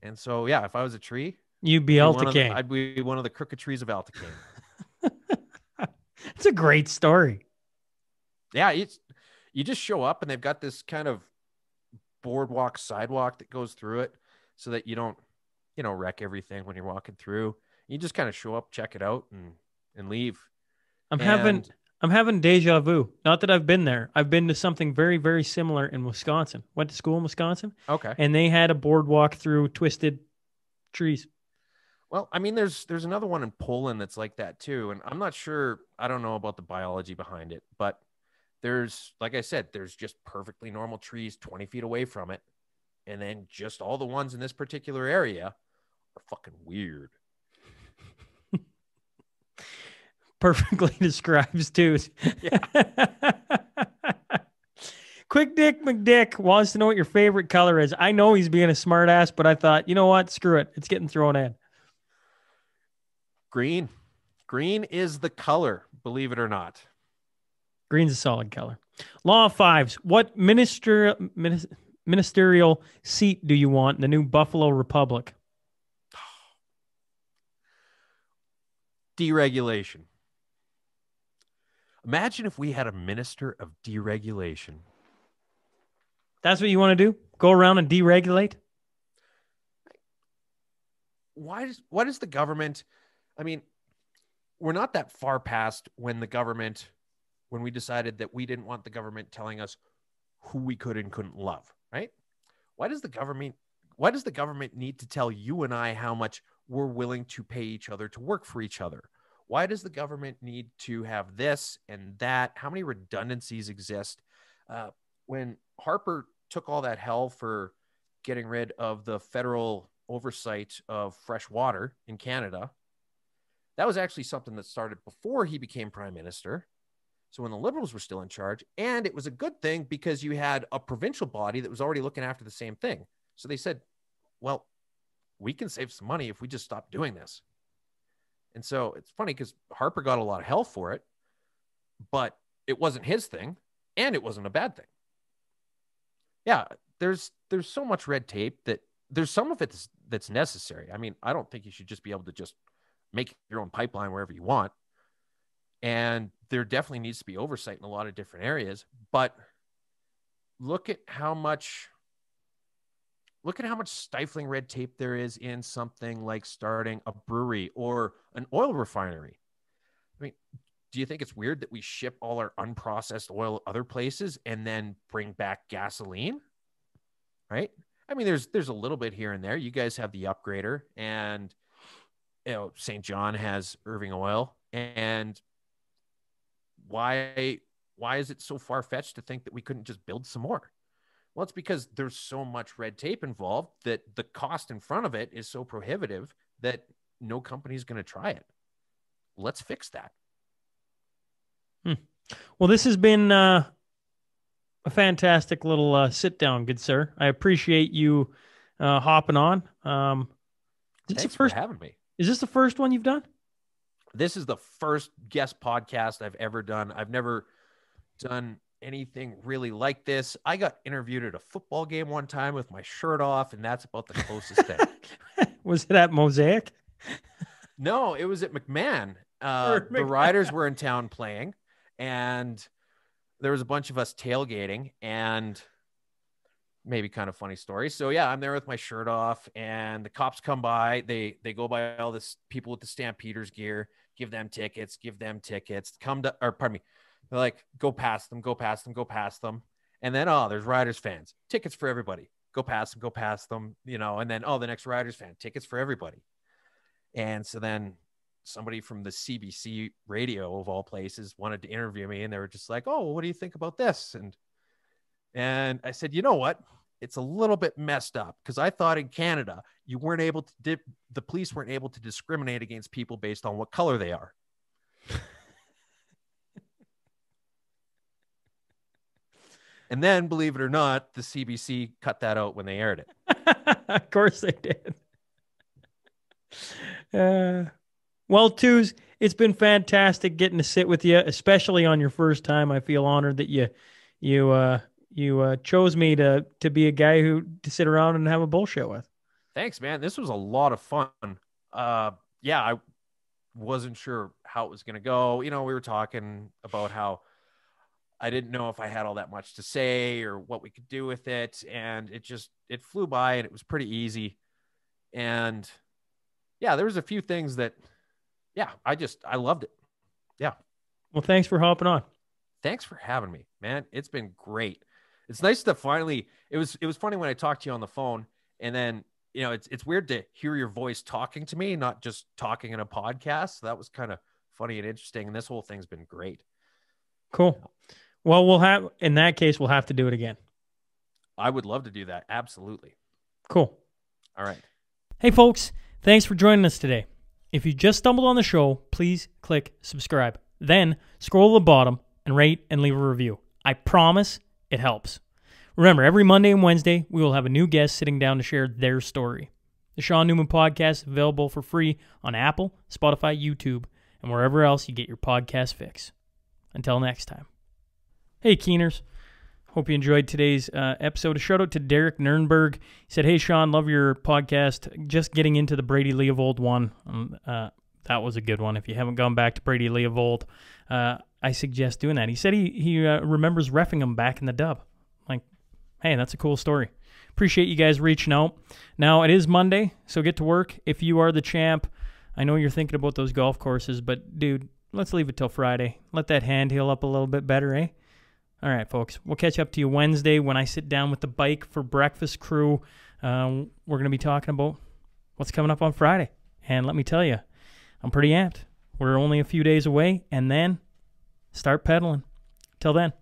And so, yeah, if I was a tree, you'd be Altacane. I'd be one of the crooked trees of Altacane. It's a great story. Yeah. It's, you just show up and they've got this kind of boardwalk sidewalk that goes through it so that you don't, you know, wreck everything when you're walking through. You just kind of show up, check it out, and and leave. I'm and... having I'm having deja vu. Not that I've been there. I've been to something very, very similar in Wisconsin. Went to school in Wisconsin. Okay. And they had a boardwalk through twisted trees. Well, I mean, there's there's another one in Poland that's like that too. And I'm not sure, I don't know about the biology behind it, but there's, like I said, there's just perfectly normal trees twenty feet away from it. And then just all the ones in this particular area are fucking weird. Perfectly describes too. Yeah. Quick Dick McDick wants to know what your favorite color is. I know he's being a smart ass, but I thought, you know what? Screw it. It's getting thrown in. Green. Green is the color, believe it or not. Green's a solid color. Law of Fives. What minister, minister, ministerial seat do you want in the new Buffalo Republic? Deregulation. Imagine if we had a minister of deregulation. That's what you want to do? Go around and deregulate? Why does, why does the government... I mean, we're not that far past when the government... when we decided that we didn't want the government telling us who we could and couldn't love, right? Why does the government... why does the government need to tell you and I how much we're willing to pay each other to work for each other? Why does the government need to have this and that? How many redundancies exist? Uh, when Harper took all that hell for getting rid of the federal oversight of fresh water in Canada, that was actually something that started before he became prime minister. So when the Liberals were still in charge, and it was a good thing because you had a provincial body that was already looking after the same thing. So they said, well, we can save some money if we just stop doing this. And so it's funny because Harper got a lot of hell for it, but it wasn't his thing and it wasn't a bad thing. Yeah, there's there's so much red tape that there's some of it that's, that's necessary. I mean, I don't think you should just be able to just make your own pipeline wherever you want. And there definitely needs to be oversight in a lot of different areas, but look at how much... look at how much stifling red tape there is in something like starting a brewery or an oil refinery. I mean, do you think it's weird that we ship all our unprocessed oil other places and then bring back gasoline? Right? I mean, there's there's a little bit here and there. You guys have the upgrader, and you know, Saint John has Irving Oil. And why why is it so far-fetched to think that we couldn't just build some more? Well, it's because there's so much red tape involved that the cost in front of it is so prohibitive that no company is going to try it. Let's fix that. Hmm. Well, this has been uh, a fantastic little uh, sit-down, good sir. I appreciate you uh, hopping on. Um, Thanks the first, for having me. Is this the first one you've done? This is the first guest podcast I've ever done. I've never done... anything really like this. I got interviewed at a football game one time with my shirt off, and that's about the closest thing. Was it at Mosaic? No, it was at McMahon. Uh, McMahon. The Riders were in town playing, and there was a bunch of us tailgating, and maybe kind of funny story. So yeah, I'm there with my shirt off and the cops come by, they, they go by all this people with the Stampeders gear, give them tickets, give them tickets, come to, or pardon me. They're like, go past them, go past them, go past them. And then, oh, there's Riders fans, tickets for everybody, go past them, go past them, you know, and then, oh, the next Riders fan, tickets for everybody. And so then somebody from the C B C radio of all places wanted to interview me. And they were just like, oh, what do you think about this? And, and I said, you know what? It's a little bit messed up because I thought in Canada, you weren't able to dip, the police weren't able to discriminate against people based on what color they are. And then, believe it or not, the C B C cut that out when they aired it. Of course they did. Uh, well, Tuz, it's been fantastic getting to sit with you, especially on your first time. I feel honored that you you uh, you uh, chose me to to be a guy who to sit around and have a bullshit with. Thanks, man. This was a lot of fun. Uh, yeah, I wasn't sure how it was going to go. You know, we were talking about how I didn't know if I had all that much to say or what we could do with it. And it just, it flew by and it was pretty easy. And yeah, there was a few things that, yeah, I just, I loved it. Yeah. Well, thanks for hopping on. Thanks for having me, man. It's been great. It's nice to finally, it was, it was funny when I talked to you on the phone and then, you know, it's, it's weird to hear your voice talking to me, not just talking in a podcast. So that was kind of funny and interesting. And this whole thing's been great. Cool. Well, we'll have, in that case, we'll have to do it again. I would love to do that. Absolutely. Cool. All right. Hey, folks. Thanks for joining us today. If you just stumbled on the show, please click subscribe. Then scroll to the bottom and rate and leave a review. I promise it helps. Remember, every Monday and Wednesday, we will have a new guest sitting down to share their story. The Sean Newman Podcast is available for free on Apple, Spotify, YouTube, and wherever else you get your podcast fix. Until next time. Hey, Keeners. Hope you enjoyed today's uh, episode. A shout out to Derek Nurnberg. He said, hey, Sean, love your podcast. Just getting into the Brady Leovold one. Um, uh, that was a good one. If you haven't gone back to Brady Leovold, uh, I suggest doing that. He said he, he uh, remembers reffing him back in the dub. Like, hey, that's a cool story. Appreciate you guys reaching out. Now, it is Monday, so get to work. If you are the champ, I know you're thinking about those golf courses, but, dude, let's leave it till Friday. Let that hand heal up a little bit better, eh? All right, folks, we'll catch up to you Wednesday when I sit down with the Bike for Breakfast crew. Uh, we're going to be talking about what's coming up on Friday. And let me tell you, I'm pretty amped. We're only a few days away, and then start pedaling. Till then.